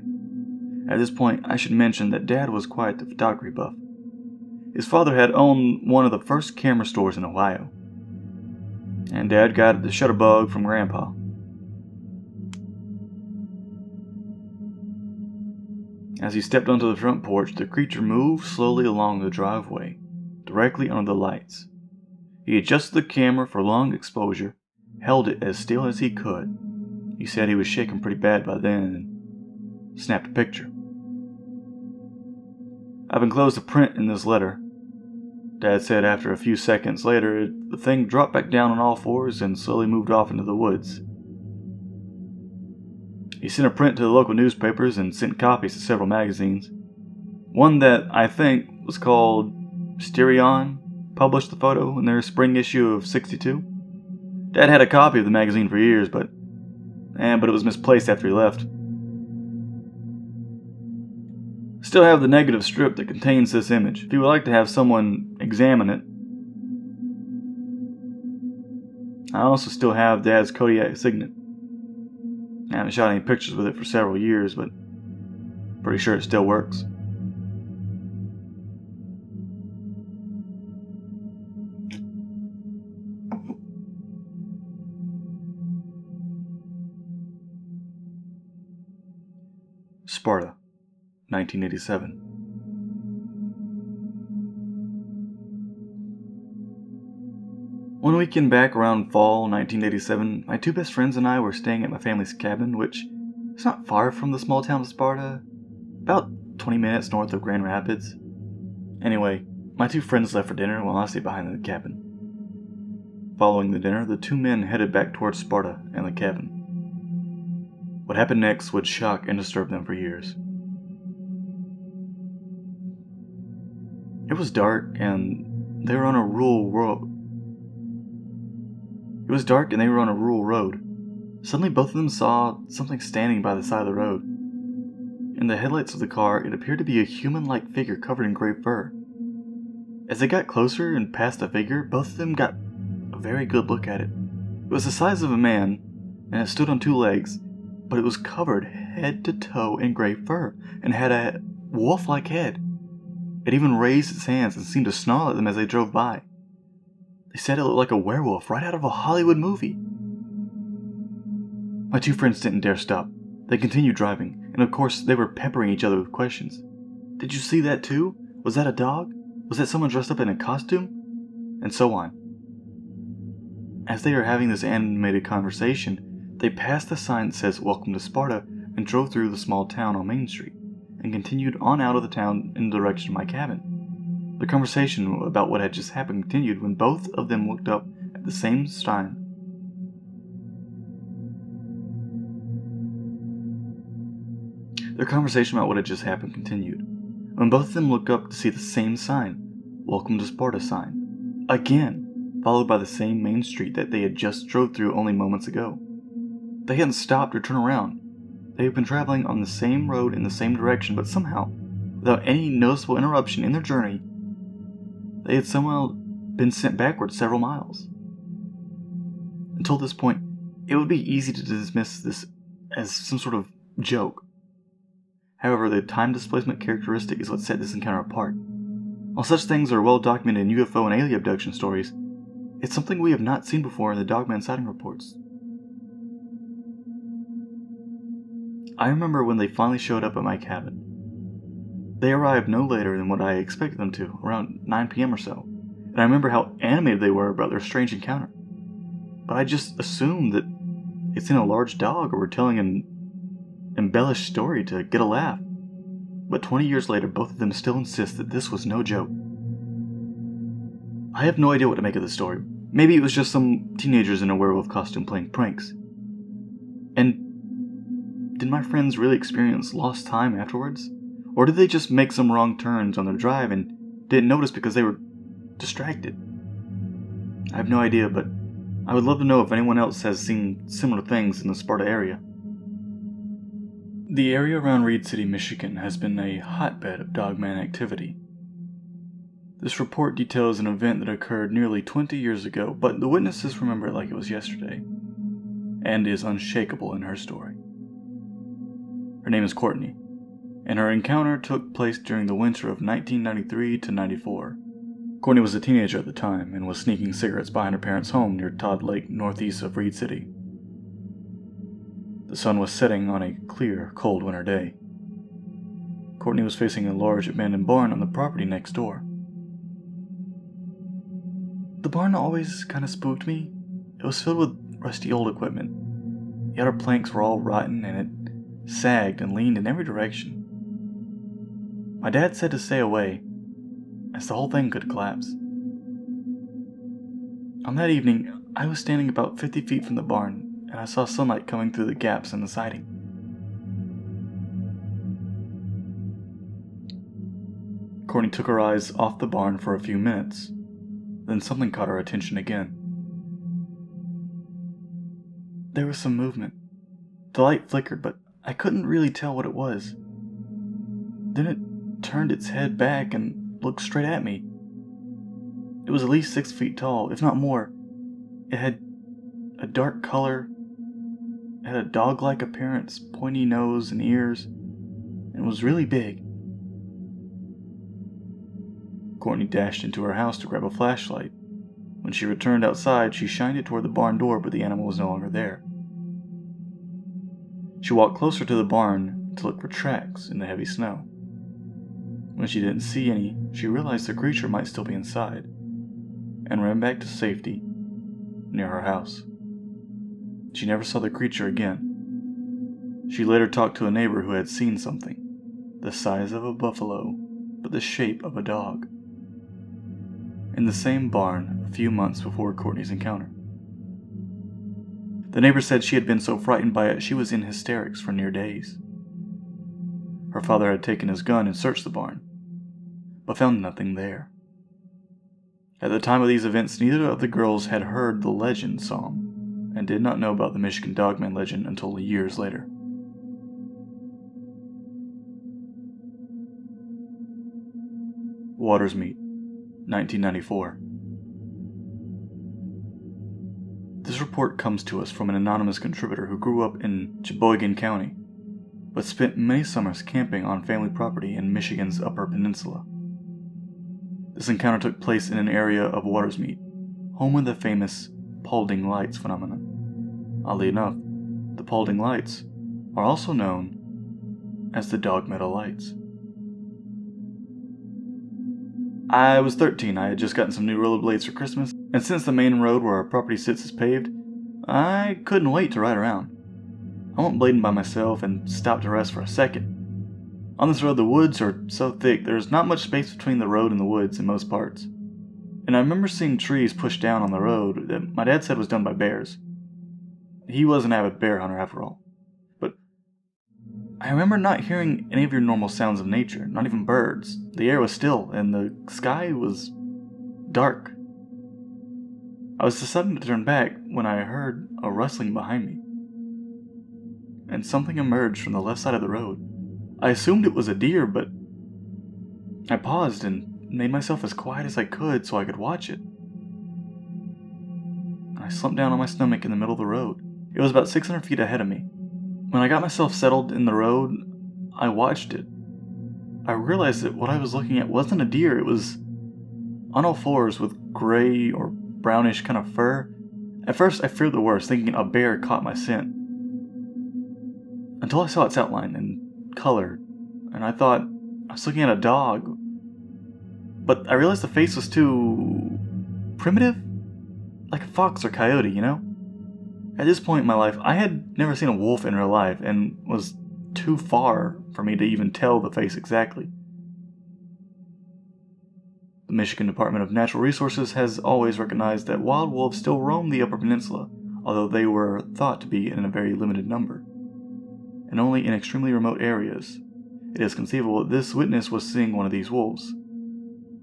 At this point, I should mention that Dad was quite the photography buff. His father had owned one of the first camera stores in Ohio, and Dad got the shutterbug from Grandpa. As he stepped onto the front porch, the creature moved slowly along the driveway, directly under the lights. He adjusted the camera for long exposure, held it as still as he could. He said he was shaking pretty bad by then and snapped a picture. I've enclosed a print in this letter. Dad said after a few seconds later, the thing dropped back down on all fours and slowly moved off into the woods. He sent a print to the local newspapers and sent copies to several magazines. One that I think was called Stereon published the photo in their spring issue of '62. Dad had a copy of the magazine for years, but it was misplaced after he left. Still have the negative strip that contains this image, if you would like to have someone examine it. I also still have Dad's Kodak Signet. I haven't shot any pictures with it for several years, but I'm pretty sure it still works. Sparta, 1987. One weekend back around fall 1987, my two best friends and I were staying at my family's cabin, which is not far from the small town of Sparta, about 20 minutes north of Grand Rapids. Anyway, my two friends left for dinner while I stayed behind in the cabin. Following the dinner, the two men headed back towards Sparta and the cabin. What happened next would shock and disturb them for years. It was dark and they were on a rural road. Suddenly both of them saw something standing by the side of the road. In the headlights of the car, it appeared to be a human-like figure covered in gray fur. As they got closer and passed the figure, both of them got a very good look at it. It was the size of a man, and it stood on two legs, but it was covered head to toe in gray fur and had a wolf-like head. It even raised its hands and seemed to snarl at them as they drove by. They said it looked like a werewolf right out of a Hollywood movie. My two friends didn't dare stop. They continued driving, and of course they were peppering each other with questions. Did you see that too? Was that a dog? Was that someone dressed up in a costume? And so on. As they were having this animated conversation, they passed the sign that says Welcome to Sparta and drove through the small town on Main Street and continued on out of the town in the direction of my cabin. The conversation about what had just happened continued when both of them looked up at the same sign. Welcome to Sparta sign, again, followed by the same Main Street that they had just drove through only moments ago. They hadn't stopped or turned around. They had been traveling on the same road in the same direction, but somehow, without any noticeable interruption in their journey, they had somehow been sent backward several miles. Until this point, it would be easy to dismiss this as some sort of joke. However, the time displacement characteristic is what set this encounter apart. While such things are well documented in UFO and alien abduction stories, it's something we have not seen before in the Dogman sighting reports. I remember when they finally showed up at my cabin. They arrived no later than what I expected them to, around 9 p.m. or so, and I remember how animated they were about their strange encounter. But I just assumed that they'd seen a large dog or were telling an embellished story to get a laugh. But 20 years later, both of them still insist that this was no joke. I have no idea what to make of the story. Maybe it was just some teenagers in a werewolf costume playing pranks. And did my friends really experience lost time afterwards? Or did they just make some wrong turns on their drive and didn't notice because they were distracted? I have no idea, but I would love to know if anyone else has seen similar things in the Sparta area. The area around Reed City, Michigan has been a hotbed of Dogman activity. This report details an event that occurred nearly 20 years ago, but the witnesses remember it like it was yesterday, and is unshakable in her story. Her name is Courtney, and her encounter took place during the winter of 1993 to 94. Courtney was a teenager at the time and was sneaking cigarettes behind her parents' home near Todd Lake, northeast of Reed City. The sun was setting on a clear, cold winter day. Courtney was facing a large abandoned barn on the property next door. The barn always kind of spooked me. It was filled with rusty old equipment. The outer planks were all rotten and it sagged and leaned in every direction. My dad said to stay away, as the whole thing could collapse. On that evening, I was standing about 50 feet from the barn, and I saw sunlight coming through the gaps in the siding. Courtney took her eyes off the barn for a few minutes, then something caught her attention again. There was some movement. The light flickered, but I couldn't really tell what it was. Then it turned its head back and looked straight at me. It was at least 6 feet tall, if not more. It had a dark color, it had a dog-like appearance, pointy nose and ears, and was really big. Courtney dashed into her house to grab a flashlight. When she returned outside, she shined it toward the barn door, but the animal was no longer there. She walked closer to the barn to look for tracks in the heavy snow. When she didn't see any, she realized the creature might still be inside, and ran back to safety near her house. She never saw the creature again. She later talked to a neighbor who had seen something, the size of a buffalo, but the shape of a dog, in the same barn a few months before Courtney's encounter. The neighbor said she had been so frightened by it she was in hysterics for near days. Her father had taken his gun and searched the barn, but found nothing there. At the time of these events, neither of the girls had heard the legend song and did not know about the Michigan Dogman legend until years later. Watersmeet, 1994. This report comes to us from an anonymous contributor who grew up in Cheboygan County, but spent many summers camping on family property in Michigan's Upper Peninsula. This encounter took place in an area of Watersmeet, home of the famous Paulding Lights phenomenon. Oddly enough, the Paulding Lights are also known as the Dog Meadow Lights. I was 13, I had just gotten some new rollerblades for Christmas, and since the main road where our property sits is paved, I couldn't wait to ride around. I went blading by myself and stopped to rest for a second. On this road, the woods are so thick there's not much space between the road and the woods in most parts. And I remember seeing trees pushed down on the road that my dad said was done by bears. He was an avid bear hunter after all. But I remember not hearing any of your normal sounds of nature, not even birds. The air was still, and the sky was dark. I was deciding to turn back when I heard a rustling behind me, and something emerged from the left side of the road. I assumed it was a deer, but I paused and made myself as quiet as I could so I could watch it. I slumped down on my stomach in the middle of the road. It was about 600 feet ahead of me. When I got myself settled in the road, I watched it. I realized that what I was looking at wasn't a deer, it was on all fours with gray or brownish kind of fur. At first I feared the worst, thinking a bear caught my scent, until I saw its outline and color, and I thought I was looking at a dog. But I realized the face was too primitive, like a fox or coyote, you know? At this point in my life, I had never seen a wolf in real life, and was too far for me to even tell the face exactly. The Michigan Department of Natural Resources has always recognized that wild wolves still roam the Upper Peninsula, although they were thought to be in a very limited number, and only in extremely remote areas. It is conceivable that this witness was seeing one of these wolves.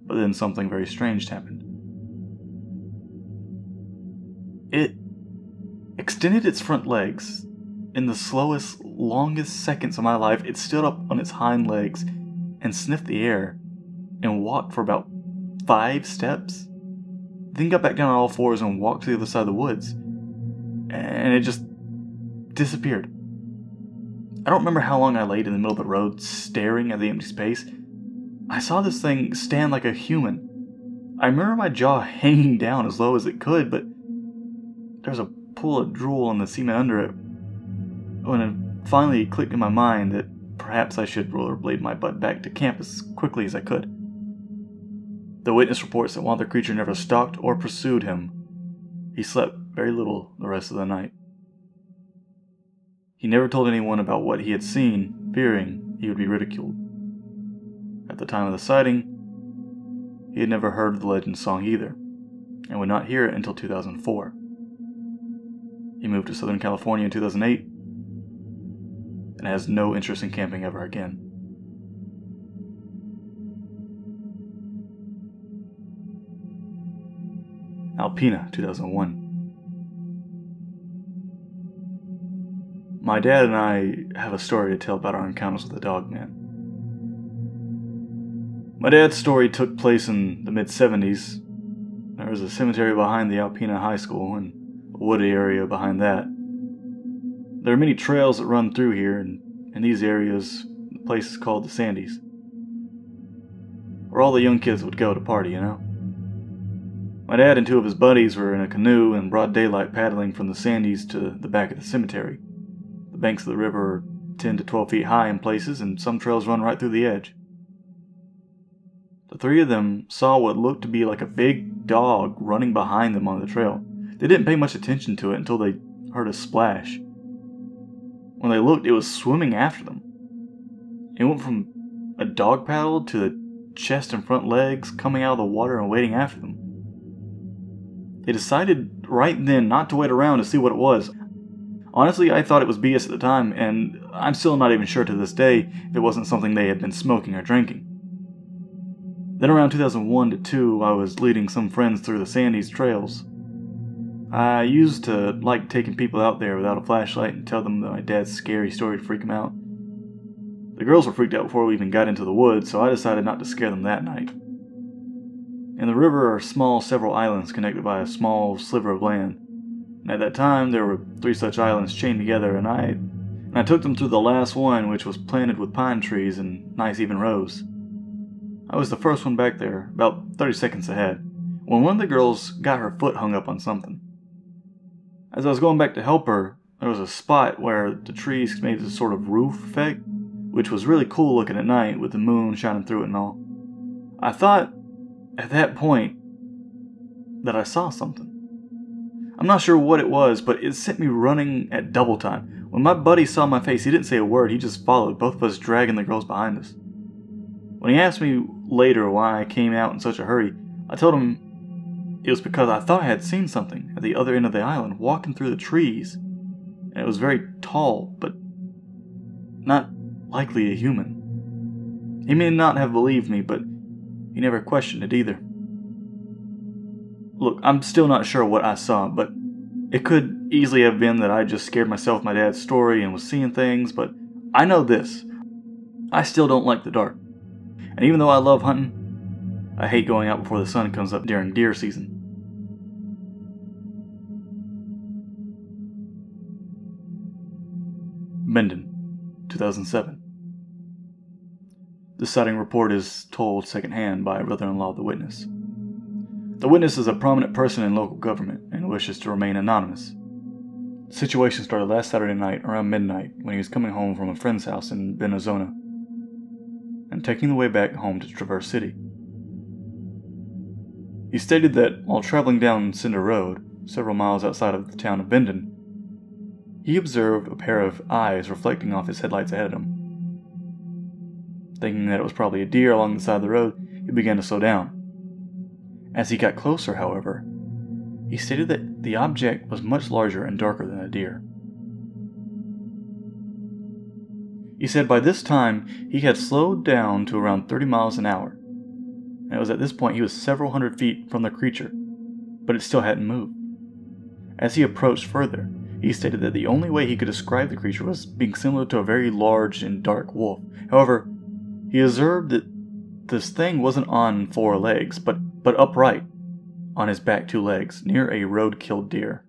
But then something very strange happened. It extended its front legs. In the slowest, longest seconds of my life, it stood up on its hind legs and sniffed the air and walked for about 5 steps, then got back down on all fours and walked to the other side of the woods, and it just disappeared. I don't remember how long I laid in the middle of the road staring at the empty space. I saw this thing stand like a human. I remember my jaw hanging down as low as it could, but there was a pool of drool on the cement under it when it finally clicked in my mind that Perhaps I should rollerblade my butt back to camp as quickly as I could. The witness reports that while the creature never stalked or pursued him, he slept very little the rest of the night. He never told anyone about what he had seen, fearing he would be ridiculed. At the time of the sighting, he had never heard the Legend song either, and would not hear it until 2004. He moved to Southern California in 2008, and has no interest in camping ever again. Alpena, 2001. My dad and I have a story to tell about our encounters with the Dogman. My dad's story took place in the mid-70s. There was a cemetery behind the Alpena High School and a woody area behind that. There are many trails that run through here, and in these areas, the place is called the Sandies, where all the young kids would go to party, you know? My dad and two of his buddies were in a canoe in broad daylight paddling from the Sandies to the back of the cemetery. The banks of the river are 10 to 12 feet high in places, and some trails run right through the edge. The three of them saw what looked to be like a big dog running behind them on the trail. They didn't pay much attention to it until they heard a splash. When they looked, it was swimming after them. It went from a dog paddle to the chest and front legs coming out of the water and wading after them. They decided right then not to wait around to see what it was. Honestly, I thought it was BS at the time, and I'm still not even sure to this day if it wasn't something they had been smoking or drinking. Then around 2001 to 2, I was leading some friends through the Sandy's trails. I used to like taking people out there without a flashlight and tell them that my dad's scary story would freak them out. The girls were freaked out before we even got into the woods, so I decided not to scare them that night. In the river are several islands connected by a small sliver of land. And at that time, there were 3 such islands chained together, and I took them through the last one, which was planted with pine trees in nice even rows. I was the first one back there, about 30 seconds ahead, when one of the girls got her foot hung up on something. As I was going back to help her, there was a spot where the trees made this sort of roof effect, which was really cool looking at night with the moon shining through it and all. I thought at that point that I saw something. I'm not sure what it was, but it sent me running at double time. When my buddy saw my face, he didn't say a word, he just followed, both of us dragging the girls behind us. When he asked me later why I came out in such a hurry, I told him it was because I thought I had seen something at the other end of the island, walking through the trees, and it was very tall, but not likely a human. He may not have believed me, but he never questioned it either. Look, I'm still not sure what I saw, but it could easily have been that I just scared myself with my dad's story and was seeing things, but I know this. I still don't like the dark. And even though I love hunting, I hate going out before the sun comes up during deer season. Bendon, 2007. The sighting report is told secondhand by a brother-in-law of the witness. The witness is a prominent person in local government and wishes to remain anonymous. The situation started last Saturday night around midnight when he was coming home from a friend's house in Benozona and taking the way back home to Traverse City. He stated that while traveling down Cinder Road, several miles outside of the town of Bendon, he observed a pair of eyes reflecting off his headlights ahead of him. Thinking that it was probably a deer along the side of the road, he began to slow down. As he got closer, however, he stated that the object was much larger and darker than a deer. He said by this time, he had slowed down to around 30 miles an hour, and it was at this point he was several hundred feet from the creature, but it still hadn't moved. As he approached further, he stated that the only way he could describe the creature was being similar to a very large and dark wolf. However, he observed that this thing wasn't on 4 legs, but upright, on his back 2 legs, near a road-killed deer.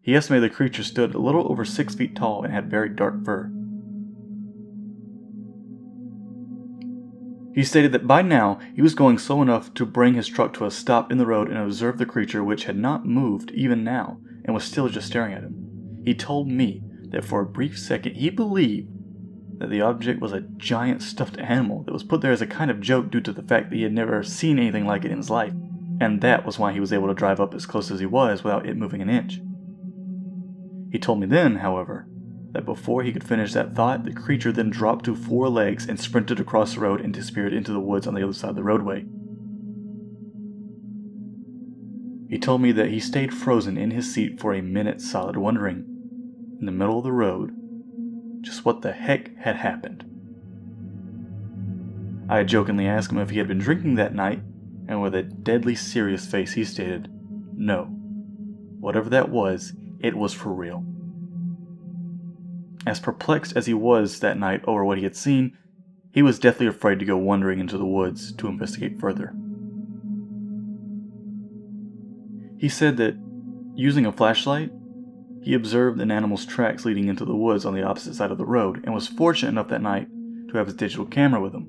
He estimated the creature stood a little over 6 feet tall and had very dark fur. He stated that by now, he was going slow enough to bring his truck to a stop in the road and observe the creature, which had not moved even now, and was still just staring at him. He told me that for a brief second he believed that the object was a giant stuffed animal that was put there as a kind of joke due to the fact that he had never seen anything like it in his life, and that was why he was able to drive up as close as he was without it moving an inch. He told me then, however, that before he could finish that thought, the creature then dropped to four legs and sprinted across the road and disappeared into the woods on the other side of the roadway. He told me that he stayed frozen in his seat for a minute solid, wondering, in the middle of the road, just what the heck had happened. I had jokingly asked him if he had been drinking that night, and with a deadly serious face he stated, no. Whatever that was, it was for real. As perplexed as he was that night over what he had seen, he was deathly afraid to go wandering into the woods to investigate further. He said that, using a flashlight, he observed an animal's tracks leading into the woods on the opposite side of the road, and was fortunate enough that night to have his digital camera with him.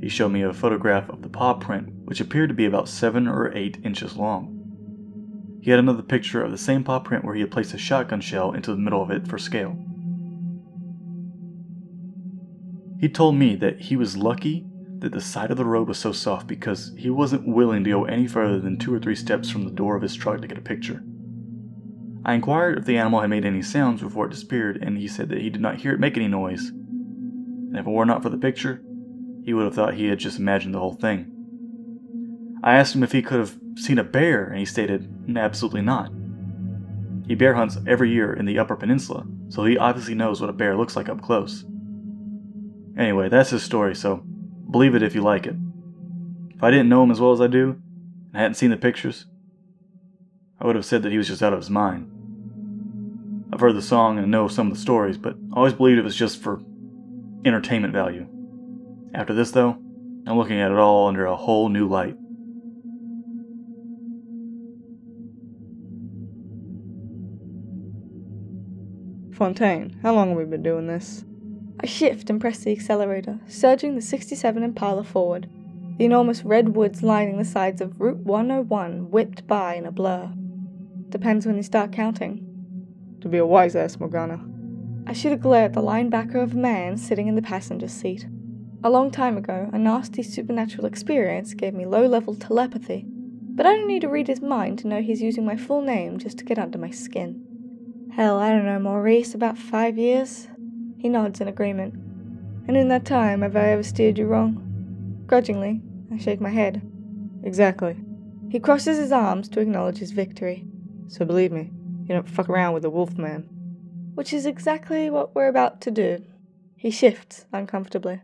He showed me a photograph of the paw print, which appeared to be about 7 or 8 inches long. He had another picture of the same paw print where he had placed a shotgun shell into the middle of it for scale. He told me that he was lucky that the side of the road was so soft because he wasn't willing to go any further than 2 or 3 steps from the door of his truck to get a picture. I inquired if the animal had made any sounds before it disappeared, and he said that he did not hear it make any noise, and if it were not for the picture, he would have thought he had just imagined the whole thing. I asked him if he could have seen a bear, and he stated, absolutely not. He bear hunts every year in the Upper Peninsula, so he obviously knows what a bear looks like up close. Anyway, that's his story, so believe it if you like it. If I didn't know him as well as I do, and hadn't seen the pictures, I would have said that he was just out of his mind. I've heard the song and know some of the stories, but I always believed it was just for entertainment value. After this, though, I'm looking at it all under a whole new light. Fontaine, how long have we been doing this? I shift and press the accelerator, surging the 67 Impala forward, the enormous red woods lining the sides of Route 101 whipped by in a blur. Depends when you start counting. To be a wise-ass, Morgana. I shoot a glare at the linebacker of a man sitting in the passenger seat. A long time ago, a nasty supernatural experience gave me low-level telepathy, but I don't need to read his mind to know he's using my full name just to get under my skin. Hell, I don't know, Maurice, about 5 years? He nods in agreement. And in that time, have I ever steered you wrong? Grudgingly, I shake my head. Exactly. He crosses his arms to acknowledge his victory. So believe me, you don't fuck around with the Wolfman. Which is exactly what we're about to do. He shifts uncomfortably.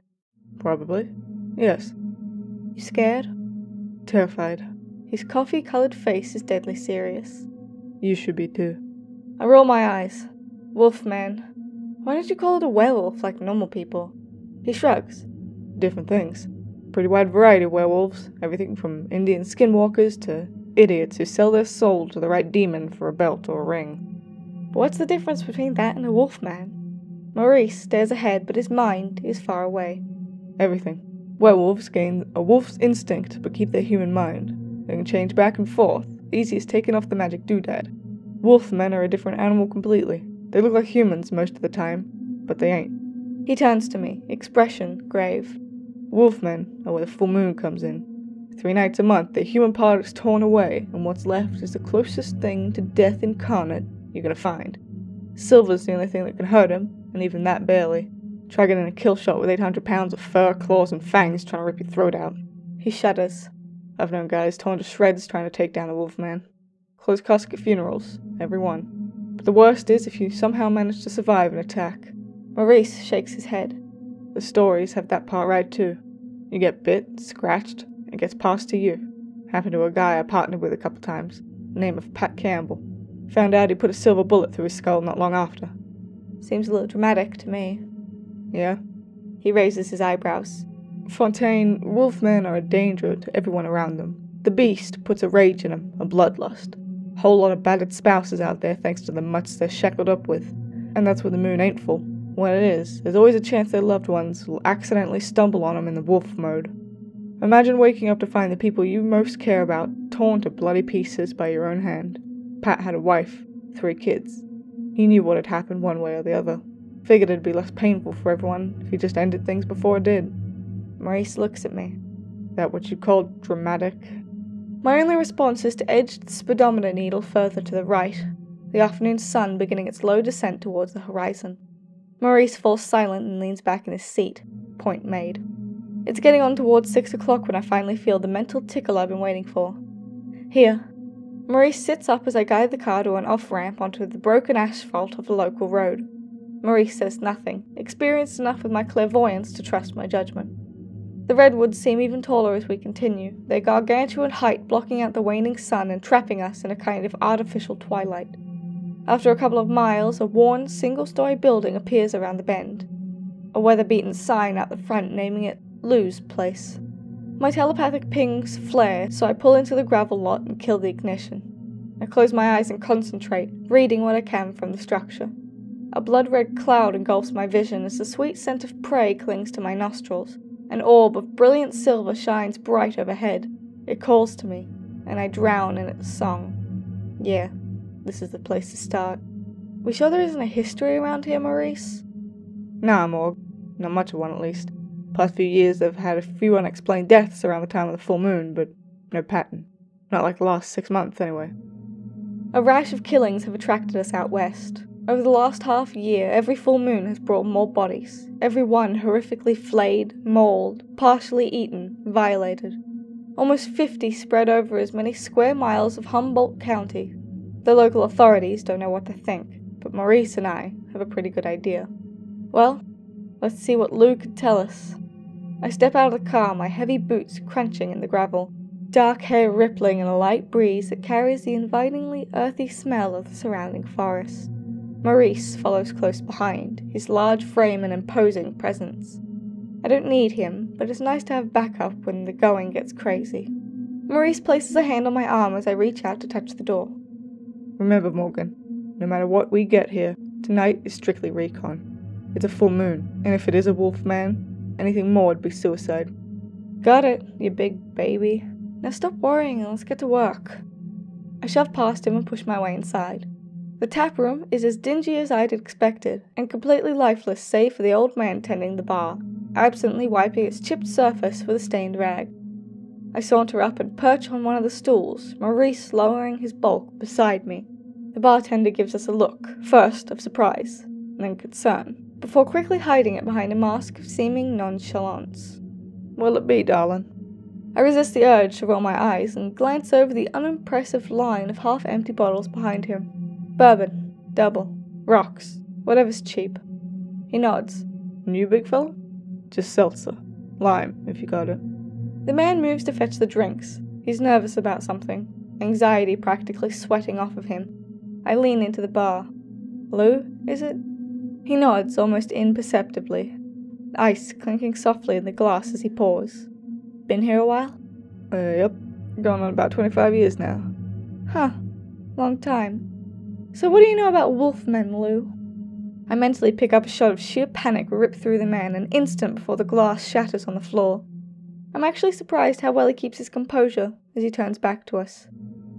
Probably. Yes. You scared? Terrified. His coffee-colored face is deadly serious. You should be too. I roll my eyes. Wolfman. Why don't you call it a werewolf like normal people? He shrugs. Different things. Pretty wide variety of werewolves. Everything from Indian skinwalkers to idiots who sell their soul to the right demon for a belt or a ring. But what's the difference between that and a wolfman? Maurice stares ahead, but his mind is far away. Everything. Werewolves gain a wolf's instinct but keep their human mind. They can change back and forth, easy as taking off the magic doodad. Wolfmen are a different animal completely. They look like humans most of the time, but they ain't. He turns to me, expression grave. Wolfmen are where the full moon comes in. 3 nights a month, the human part is torn away, and what's left is the closest thing to death incarnate you're gonna find. Silver's the only thing that can hurt him, and even that barely. Try getting a kill shot with 800 pounds of fur, claws, and fangs trying to rip your throat out. He shudders. I've known guys torn to shreds trying to take down the Wolfman. Closed casket funerals, every one. But the worst is if you somehow manage to survive an attack. Maurice shakes his head. The stories have that part right too. You get bit, scratched, and it gets passed to you. Happened to a guy I partnered with a couple times, the name of Pat Campbell. Found out he put a silver bullet through his skull not long after. Seems a little dramatic to me. Yeah? He raises his eyebrows. Fontaine, wolfmen are a danger to everyone around them. The beast puts a rage in them, a bloodlust. Whole lot of battered spouses out there thanks to the mutts they're shackled up with. And that's what the moon ain't for. When it is, there's always a chance their loved ones will accidentally stumble on them in the wolf mode. Imagine waking up to find the people you most care about torn to bloody pieces by your own hand. Pat had a wife, 3 kids. He knew what had happened one way or the other. Figured it'd be less painful for everyone if he just ended things before it did. Maurice looks at me. That what you call dramatic? My only response is to edge the speedometer needle further to the right, the afternoon sun beginning its low descent towards the horizon. Maurice falls silent and leans back in his seat. Point made. It's getting on towards 6 o'clock when I finally feel the mental tickle I've been waiting for. Here. Maurice sits up as I guide the car to an off-ramp onto the broken asphalt of the local road. Maurice says nothing, experienced enough with my clairvoyance to trust my judgment. The redwoods seem even taller as we continue, their gargantuan height blocking out the waning sun and trapping us in a kind of artificial twilight. After a couple of miles, a worn, single-story building appears around the bend. A weather-beaten sign out the front naming it Lou's Place. My telepathic pings flare, so I pull into the gravel lot and kill the ignition. I close my eyes and concentrate, reading what I can from the structure. A blood-red cloud engulfs my vision as the sweet scent of prey clings to my nostrils. An orb of brilliant silver shines bright overhead. It calls to me, and I drown in its song. Yeah, this is the place to start. We sure there isn't a history around here, Maurice? Nah, Morg. Not much of one, at least. Past few years they've had a few unexplained deaths around the time of the full moon, but no pattern. Not like the last 6 months, anyway. A rash of killings have attracted us out west. Over the last half year, every full moon has brought more bodies, every one horrifically flayed, mauled, partially eaten, violated. Almost 50 spread over as many square miles of Humboldt County. The local authorities don't know what to think, but Maurice and I have a pretty good idea. Well, let's see what Lou could tell us. I step out of the car, my heavy boots crunching in the gravel, dark hair rippling in a light breeze that carries the invitingly earthy smell of the surrounding forest. Maurice follows close behind, his large frame and imposing presence. I don't need him, but it's nice to have backup when the going gets crazy. Maurice places a hand on my arm as I reach out to touch the door. Remember, Morgan, no matter what we get here, tonight is strictly recon. It's a full moon, and if it is a wolf man, anything more would be suicide. Got it, you big baby. Now stop worrying and let's get to work. I shove past him and push my way inside. The taproom is as dingy as I'd expected, and completely lifeless save for the old man tending the bar, absently wiping its chipped surface with a stained rag. I saunter up and perch on one of the stools, Maurice lowering his bulk beside me. The bartender gives us a look, first of surprise, and then concern, before quickly hiding it behind a mask of seeming nonchalance. Will it be, darling? I resist the urge to roll my eyes and glance over the unimpressive line of half-empty bottles behind him. Bourbon, double, rocks, whatever's cheap. He nods. New big fella? Just seltzer. Lime, if you got it. The man moves to fetch the drinks. He's nervous about something, anxiety practically sweating off of him. I lean into the bar. Lou, is it? He nods almost imperceptibly, ice clinking softly in the glass as he pours. Been here a while? Yep. Going on about 25 years now. Huh. Long time. So what do you know about wolfmen, Lou? I mentally pick up a shot of sheer panic ripped through the man an instant before the glass shatters on the floor. I'm actually surprised how well he keeps his composure as he turns back to us.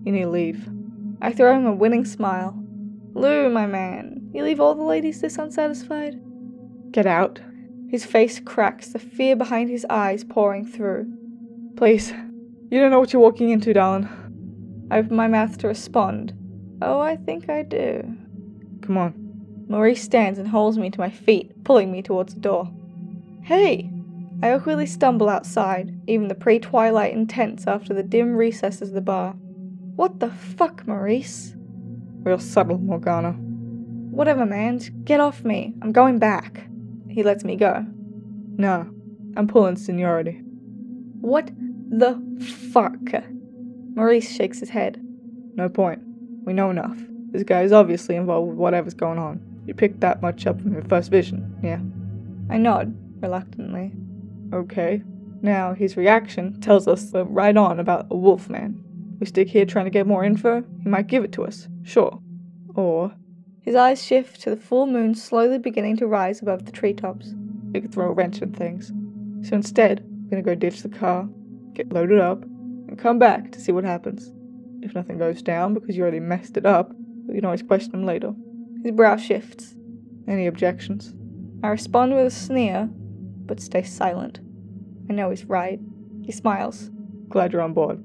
You need to leave. I throw him a winning smile. Lou, my man, you leave all the ladies this unsatisfied? Get out. His face cracks, the fear behind his eyes pouring through. Please, you don't know what you're walking into, darling. I open my mouth to respond. Oh, I think I do. Come on. Maurice stands and holds me to my feet, pulling me towards the door. Hey! I awkwardly stumble outside, even the pre-twilight intense after the dim recesses of the bar. What the fuck, Maurice? Real subtle, Morgana. Whatever, man. Get off me. I'm going back. He lets me go. Nah. I'm pulling seniority. What the fuck? Maurice shakes his head. No point. We know enough. This guy is obviously involved with whatever's going on. You picked that much up from your first vision, yeah? I nod, reluctantly. Okay. Now, his reaction tells us we're right on about a wolfman. We stick here trying to get more info, he might give it to us, sure. Or... His eyes shift to the full moon slowly beginning to rise above the treetops. It could throw a wrench in things. So instead, we're gonna go ditch the car, get loaded up, and come back to see what happens. If nothing goes down because you already messed it up, you can always question him later. His brow shifts. Any objections? I respond with a sneer, but stay silent. I know he's right. He smiles. Glad you're on board.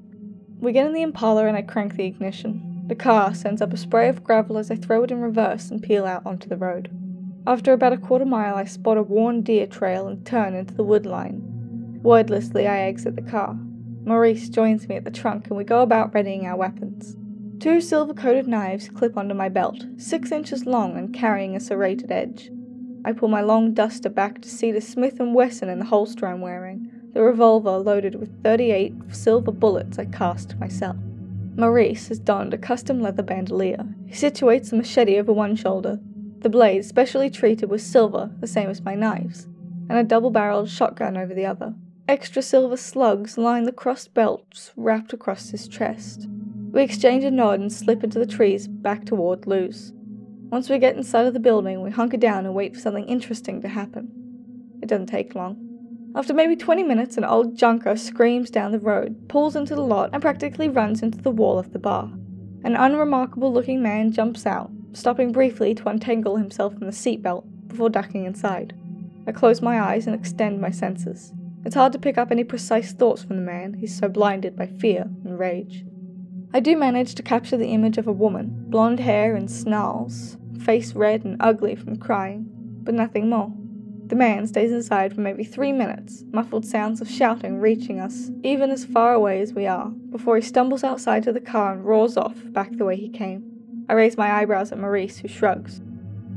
We get in the Impala and I crank the ignition. The car sends up a spray of gravel as I throw it in reverse and peel out onto the road. After about a quarter mile, I spot a worn deer trail and turn into the wood line. Wordlessly, I exit the car. Maurice joins me at the trunk and we go about readying our weapons. Two silver-coated knives clip onto my belt, 6 inches long and carrying a serrated edge. I pull my long duster back to see the Smith & Wesson in the holster I'm wearing, the revolver loaded with 38 silver bullets I cast to myself. Maurice has donned a custom leather bandolier. He situates a machete over one shoulder, the blade specially treated with silver, the same as my knives, and a double-barreled shotgun over the other. Extra silver slugs line the crossed belts wrapped across his chest. We exchange a nod and slip into the trees back toward Luz. Once we get inside of the building, we hunker down and wait for something interesting to happen. It doesn't take long. After maybe 20 minutes, an old junker screams down the road, pulls into the lot, and practically runs into the wall of the bar. An unremarkable-looking man jumps out, stopping briefly to untangle himself from the seatbelt before ducking inside. I close my eyes and extend my senses. It's hard to pick up any precise thoughts from the man, he's so blinded by fear and rage. I do manage to capture the image of a woman, blonde hair and snarls, face red and ugly from crying, but nothing more. The man stays inside for maybe 3 minutes, muffled sounds of shouting reaching us, even as far away as we are, before he stumbles outside to the car and roars off back the way he came. I raise my eyebrows at Maurice, who shrugs.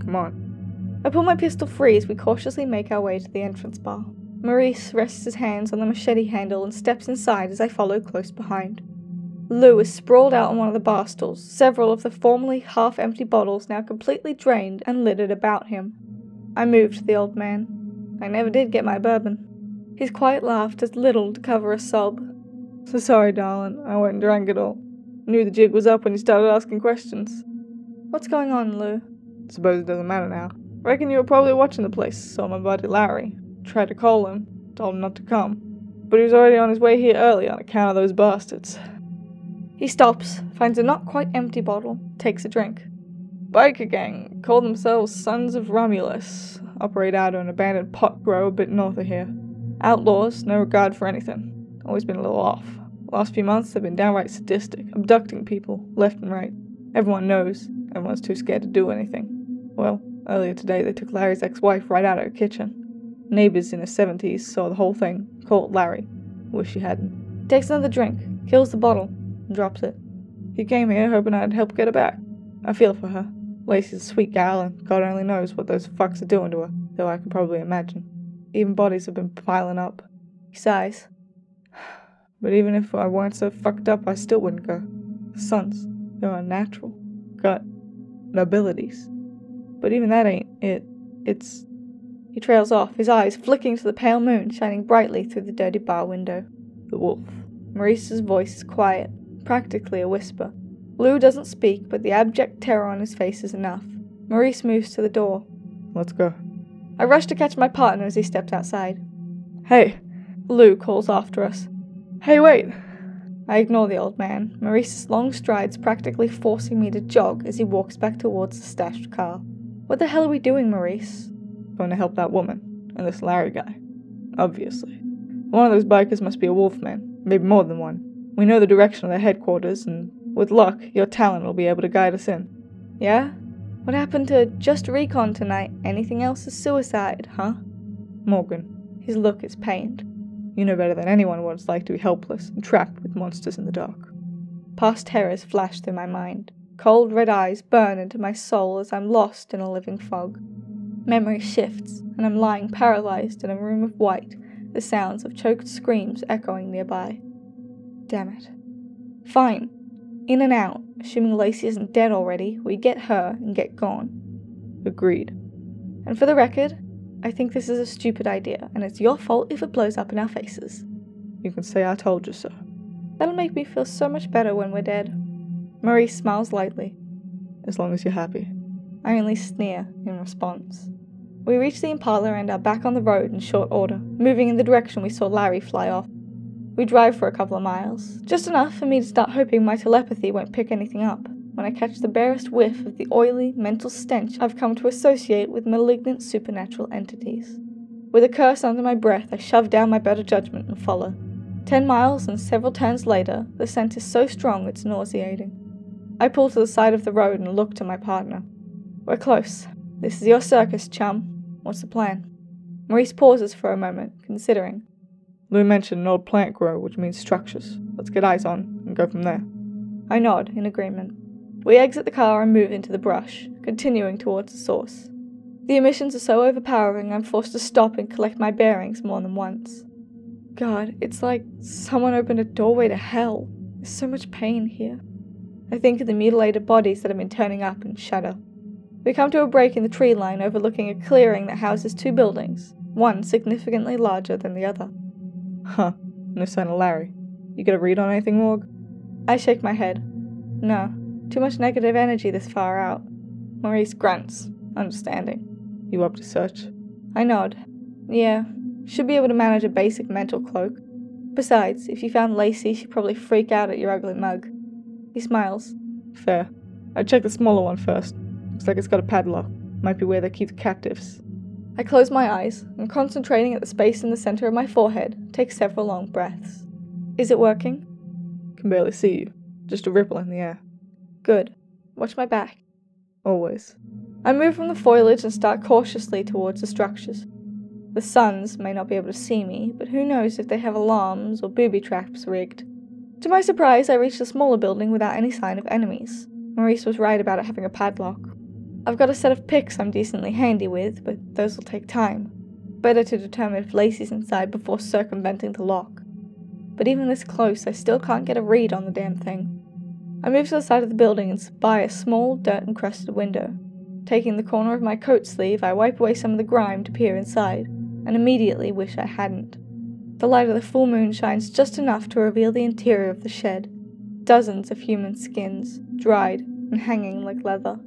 Come on. I pull my pistol free as we cautiously make our way to the entrance bar. Maurice rests his hands on the machete handle and steps inside as I follow close behind. Lou is sprawled out on one of the bar stools, several of the formerly half-empty bottles now completely drained and littered about him. I move to the old man. I never did get my bourbon. His quiet laugh does little to cover a sob. So sorry, darling, I went and drank it all. Knew the jig was up when you started asking questions. What's going on, Lou? Suppose it doesn't matter now. Reckon you were probably watching the place, saw my buddy Larry. Tried to call him, told him not to come. But he was already on his way here early on account of those bastards. He stops, finds a not-quite-empty bottle, takes a drink. Biker gang, call themselves Sons of Romulus, operate out of an abandoned pot grow a bit north of here. Outlaws, no regard for anything. Always been a little off. Last few months they've been downright sadistic, abducting people, left and right. Everyone knows, everyone's too scared to do anything. Well, earlier today they took Larry's ex-wife right out of her kitchen. Neighbours in his 70s saw the whole thing, called Larry. Wish he hadn't. Takes another drink, kills the bottle. Drops it. He came here hoping I'd help get her back. I feel for her. Lacey's a sweet gal and God only knows what those fucks are doing to her, though I can probably imagine. Even bodies have been piling up. He sighs. But even if I weren't so fucked up, I still wouldn't go. The sons, they're unnatural. Got abilities. But even that ain't it. It's... He trails off, his eyes flicking to the pale moon shining brightly through the dirty bar window. The wolf. Maurice's voice is quiet. Practically a whisper. Lou doesn't speak, but the abject terror on his face is enough. Maurice moves to the door. Let's go. I rush to catch my partner as he steps outside. Hey! Lou calls after us. Hey, wait! I ignore the old man, Maurice's long strides practically forcing me to jog as he walks back towards the stashed car. What the hell are we doing, Maurice? Going to help that woman, and this Larry guy. Obviously. One of those bikers must be a wolfman, maybe more than one. We know the direction of their headquarters, and with luck, your talent will be able to guide us in. Yeah? What happened to just recon tonight? Anything else is suicide, huh? Morgan. His look is pained. You know better than anyone what it's like to be helpless and trapped with monsters in the dark. Past terrors flash through my mind. Cold red eyes burn into my soul as I'm lost in a living fog. Memory shifts, and I'm lying paralyzed in a room of white, the sounds of choked screams echoing nearby. Damn it. Fine. In and out, assuming Lacey isn't dead already, we get her and get gone. Agreed. And for the record, I think this is a stupid idea, and it's your fault if it blows up in our faces. You can say I told you so. That'll make me feel so much better when we're dead. Maurice smiles lightly. As long as you're happy. I only sneer in response. We reach the Impala and are back on the road in short order, moving in the direction we saw Larry fly off. We drive for a couple of miles, just enough for me to start hoping my telepathy won't pick anything up. when I catch the barest whiff of the oily, mental stench I've come to associate with malignant supernatural entities. With a curse under my breath, I shove down my better judgment and follow. 10 miles and several turns later, the scent is so strong it's nauseating. I pull to the side of the road and look to my partner. We're close. This is your circus, chum. What's the plan? Maurice pauses for a moment, considering. Lou mentioned an old plant grow, which means structures. Let's get eyes on and go from there. I nod in agreement. We exit the car and move into the brush, continuing towards the source. The emissions are so overpowering I'm forced to stop and collect my bearings more than once. God, it's like someone opened a doorway to hell. There's so much pain here. I think of the mutilated bodies that have been turning up and shudder. We come to a break in the tree line overlooking a clearing that houses two buildings, one significantly larger than the other. Huh, no sign of Larry. You get a read on anything, Morg? I shake my head. No, too much negative energy this far out. Maurice grunts, understanding. You up to search? I nod. Yeah, should be able to manage a basic mental cloak. Besides, if you found Lacey, she'd probably freak out at your ugly mug. He smiles. Fair. I'd check the smaller one first. Looks like it's got a padlock. Might be where they keep the captives. I close my eyes, and concentrating at the space in the center of my forehead, take several long breaths. Is it working? Can barely see you. Just a ripple in the air. Good. Watch my back. Always. I move from the foliage and start cautiously towards the structures. The sons may not be able to see me, but who knows if they have alarms or booby traps rigged. To my surprise, I reach the smaller building without any sign of enemies. Maurice was right about it having a padlock. I've got a set of picks I'm decently handy with, but those will take time. Better to determine if Lacey's inside before circumventing the lock. But even this close, I still can't get a read on the damn thing. I move to the side of the building and spy a small, dirt-encrusted window. Taking the corner of my coat sleeve, I wipe away some of the grime to peer inside, and immediately wish I hadn't. The light of the full moon shines just enough to reveal the interior of the shed. Dozens of human skins, dried and hanging like leather.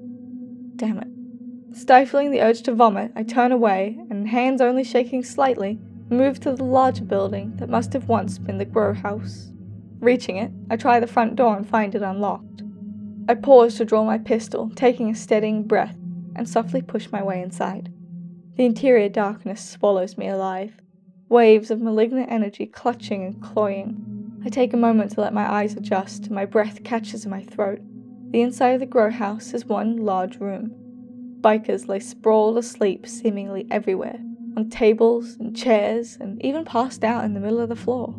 Damn it. Stifling the urge to vomit, I turn away, and hands only shaking slightly, move to the larger building that must have once been the grow house. Reaching it, I try the front door and find it unlocked. I pause to draw my pistol, taking a steadying breath, and softly push my way inside. The interior darkness swallows me alive, waves of malignant energy clutching and cloying. I take a moment to let my eyes adjust, and my breath catches in my throat. The inside of the grow house is one large room. Bikers lay sprawled asleep seemingly everywhere, on tables and chairs, and even passed out in the middle of the floor.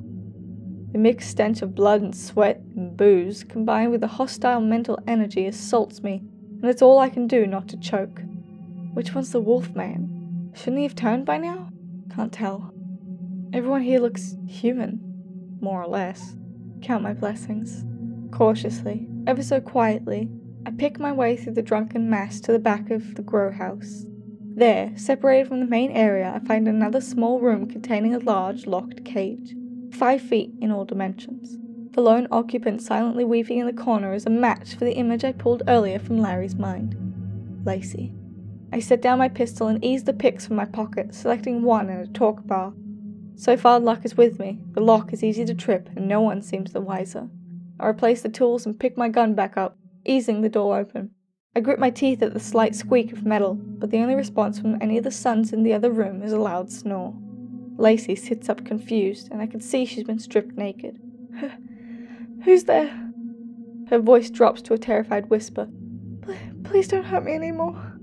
The mixed stench of blood and sweat and booze combined with the hostile mental energy assaults me, and it's all I can do not to choke. Which one's the wolf man? Shouldn't he have turned by now? Can't tell. Everyone here looks human. More or less. Count my blessings. Cautiously, ever so quietly, I pick my way through the drunken mass to the back of the grow house. There, separated from the main area, I find another small room containing a large locked cage. 5 feet in all dimensions. The lone occupant silently weaving in the corner is a match for the image I pulled earlier from Larry's mind. Lacey. I set down my pistol and ease the picks from my pocket, selecting one and a torque bar. So far luck is with me, the lock is easy to trip and no one seems the wiser. I replace the tools and pick my gun back up, easing the door open. I grit my teeth at the slight squeak of metal, but the only response from any of the sons in the other room is a loud snore. Lacey sits up confused, and I can see she's been stripped naked. Who's there? Her voice drops to a terrified whisper. Please don't hurt me anymore.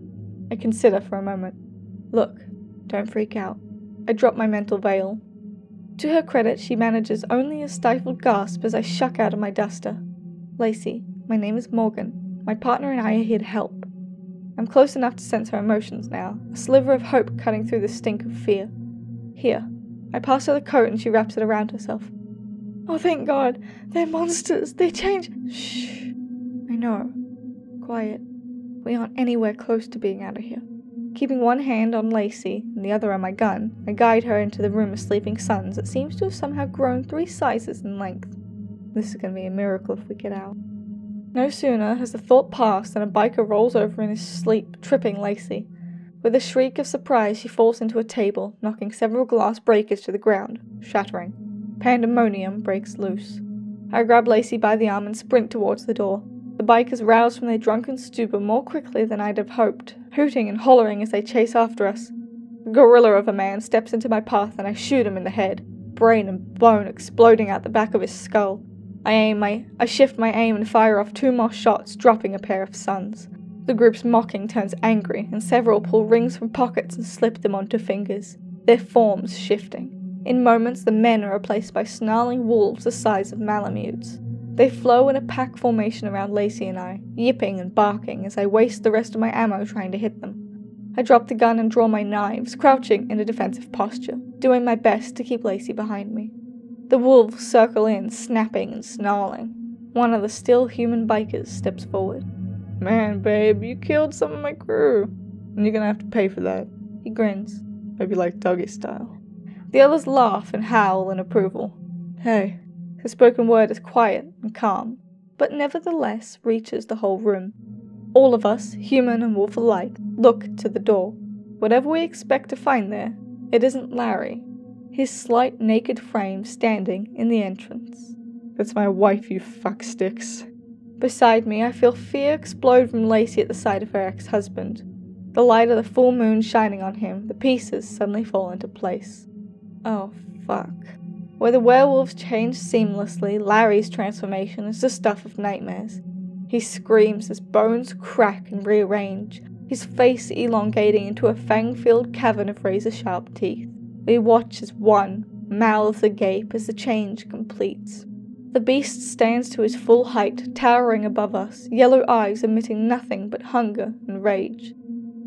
I consider for a moment. Look, don't freak out. I drop my mental veil. To her credit, she manages only a stifled gasp as I shuck out of my duster. Lacey, my name is Morgan. My partner and I are here to help. I'm close enough to sense her emotions now, a sliver of hope cutting through the stink of fear. Here. I pass her the coat and she wraps it around herself. Oh, thank God. They're monsters. They change. Shh. I know. Quiet. We aren't anywhere close to being out of here. Keeping one hand on Lacey and the other on my gun, I guide her into the room of sleeping sons that seems to have somehow grown 3 sizes in length. This is going to be a miracle if we get out. No sooner has the thought passed than a biker rolls over in his sleep, tripping Lacey. With a shriek of surprise, she falls into a table, knocking several glass breakers to the ground, shattering. Pandemonium breaks loose. I grab Lacey by the arm and sprint towards the door. The bikers rouse from their drunken stupor more quickly than I'd have hoped, hooting and hollering as they chase after us. A gorilla of a man steps into my path and I shoot him in the head, brain and bone exploding out the back of his skull. I shift my aim and fire off 2 more shots, dropping a pair of suns. The group's mocking turns angry, and several pull rings from pockets and slip them onto fingers, their forms shifting. In moments, the men are replaced by snarling wolves the size of Malamutes. They flow in a pack formation around Lacey and I, yipping and barking as I waste the rest of my ammo trying to hit them. I drop the gun and draw my knives, crouching in a defensive posture, doing my best to keep Lacey behind me. The wolves circle in, snapping and snarling. One of the still human bikers steps forward. "Man, babe, you killed some of my crew, and you're gonna have to pay for that." He grins. "Hope you like doggy style." The others laugh and howl in approval. Hey, the spoken word is quiet and calm, but nevertheless reaches the whole room. All of us, human and wolf alike, look to the door. Whatever we expect to find there, it isn't Larry, his slight naked frame standing in the entrance. "That's my wife, you fucksticks." Beside me, I feel fear explode from Lacey at the sight of her ex-husband. The light of the full moon shining on him, the pieces suddenly fall into place. Oh, fuck. Where the werewolves change seamlessly, Larry's transformation is the stuff of nightmares. He screams as bones crack and rearrange, his face elongating into a fang-filled cavern of razor-sharp teeth. We watch as one, mouths agape as the change completes. The beast stands to his full height, towering above us, yellow eyes emitting nothing but hunger and rage.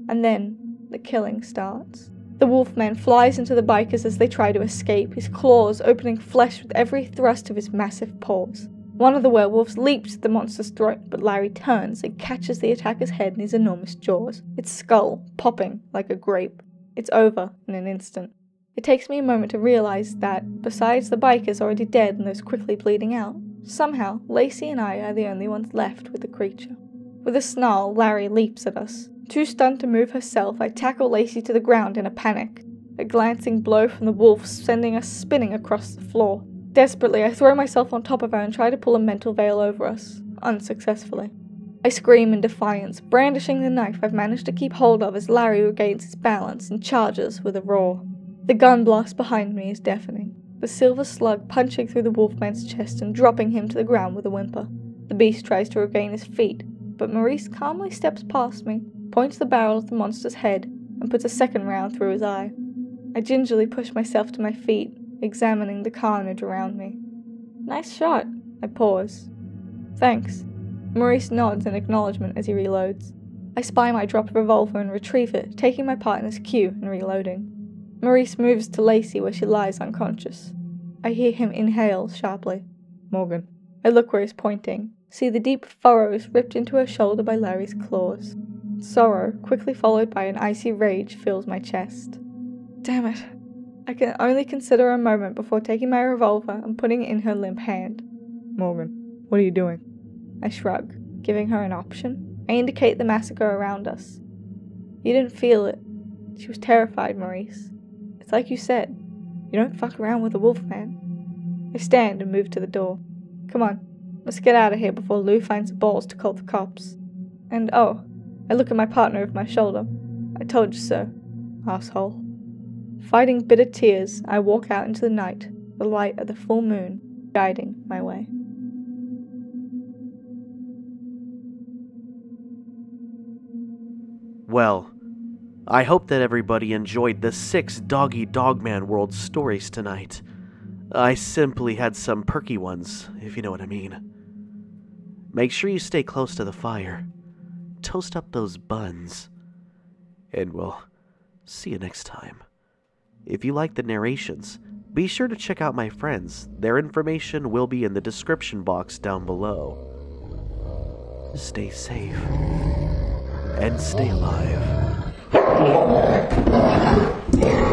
And then, the killing starts. The wolfman flies into the bikers as they try to escape, his claws opening flesh with every thrust of his massive paws. One of the werewolves leaps at the monster's throat, but Larry turns and catches the attacker's head in his enormous jaws, its skull popping like a grape. It's over in an instant. It takes me a moment to realize that, besides the bikers already dead and those quickly bleeding out, somehow Lacey and I are the only ones left with the creature. With a snarl, Larry leaps at us. Too stunned to move herself, I tackle Lacey to the ground in a panic, a glancing blow from the wolf sending us spinning across the floor. Desperately, I throw myself on top of her and try to pull a mental veil over us, unsuccessfully. I scream in defiance, brandishing the knife I've managed to keep hold of as Larry regains his balance and charges with a roar. The gun blast behind me is deafening, the silver slug punching through the wolfman's chest and dropping him to the ground with a whimper. The beast tries to regain his feet, but Maurice calmly steps past me, points the barrel at the monster's head, and puts a second round through his eye. I gingerly push myself to my feet, examining the carnage around me. "Nice shot," I pause. "Thanks." Maurice nods in acknowledgement as he reloads. I spy my dropped revolver and retrieve it, taking my partner's cue and reloading. Maurice moves to Lacey where she lies unconscious. I hear him inhale sharply. "Morgan." I look where he's pointing, see the deep furrows ripped into her shoulder by Larry's claws. Sorrow, quickly followed by an icy rage, fills my chest. Damn it. I can only consider a moment before taking my revolver and putting it in her limp hand. "Morgan, what are you doing?" I shrug, giving her an option. I indicate the massacre around us. "You didn't feel it. She was terrified, Maurice. It's like you said, you don't fuck around with a wolf, man." I stand and move to the door. "Come on, let's get out of here before Lou finds the balls to call the cops. And oh," I look at my partner over my shoulder. "I told you so, asshole." Fighting bitter tears, I walk out into the night, the light of the full moon guiding my way. Well, I hope that everybody enjoyed the 6 Doggy Dogman World stories tonight. I simply had some perky ones, if you know what I mean. Make sure you stay close to the fire, toast up those buns, and we'll see you next time. If you like the narrations, be sure to check out my friends. Their information will be in the description box down below. Stay safe, and stay alive. Yeah.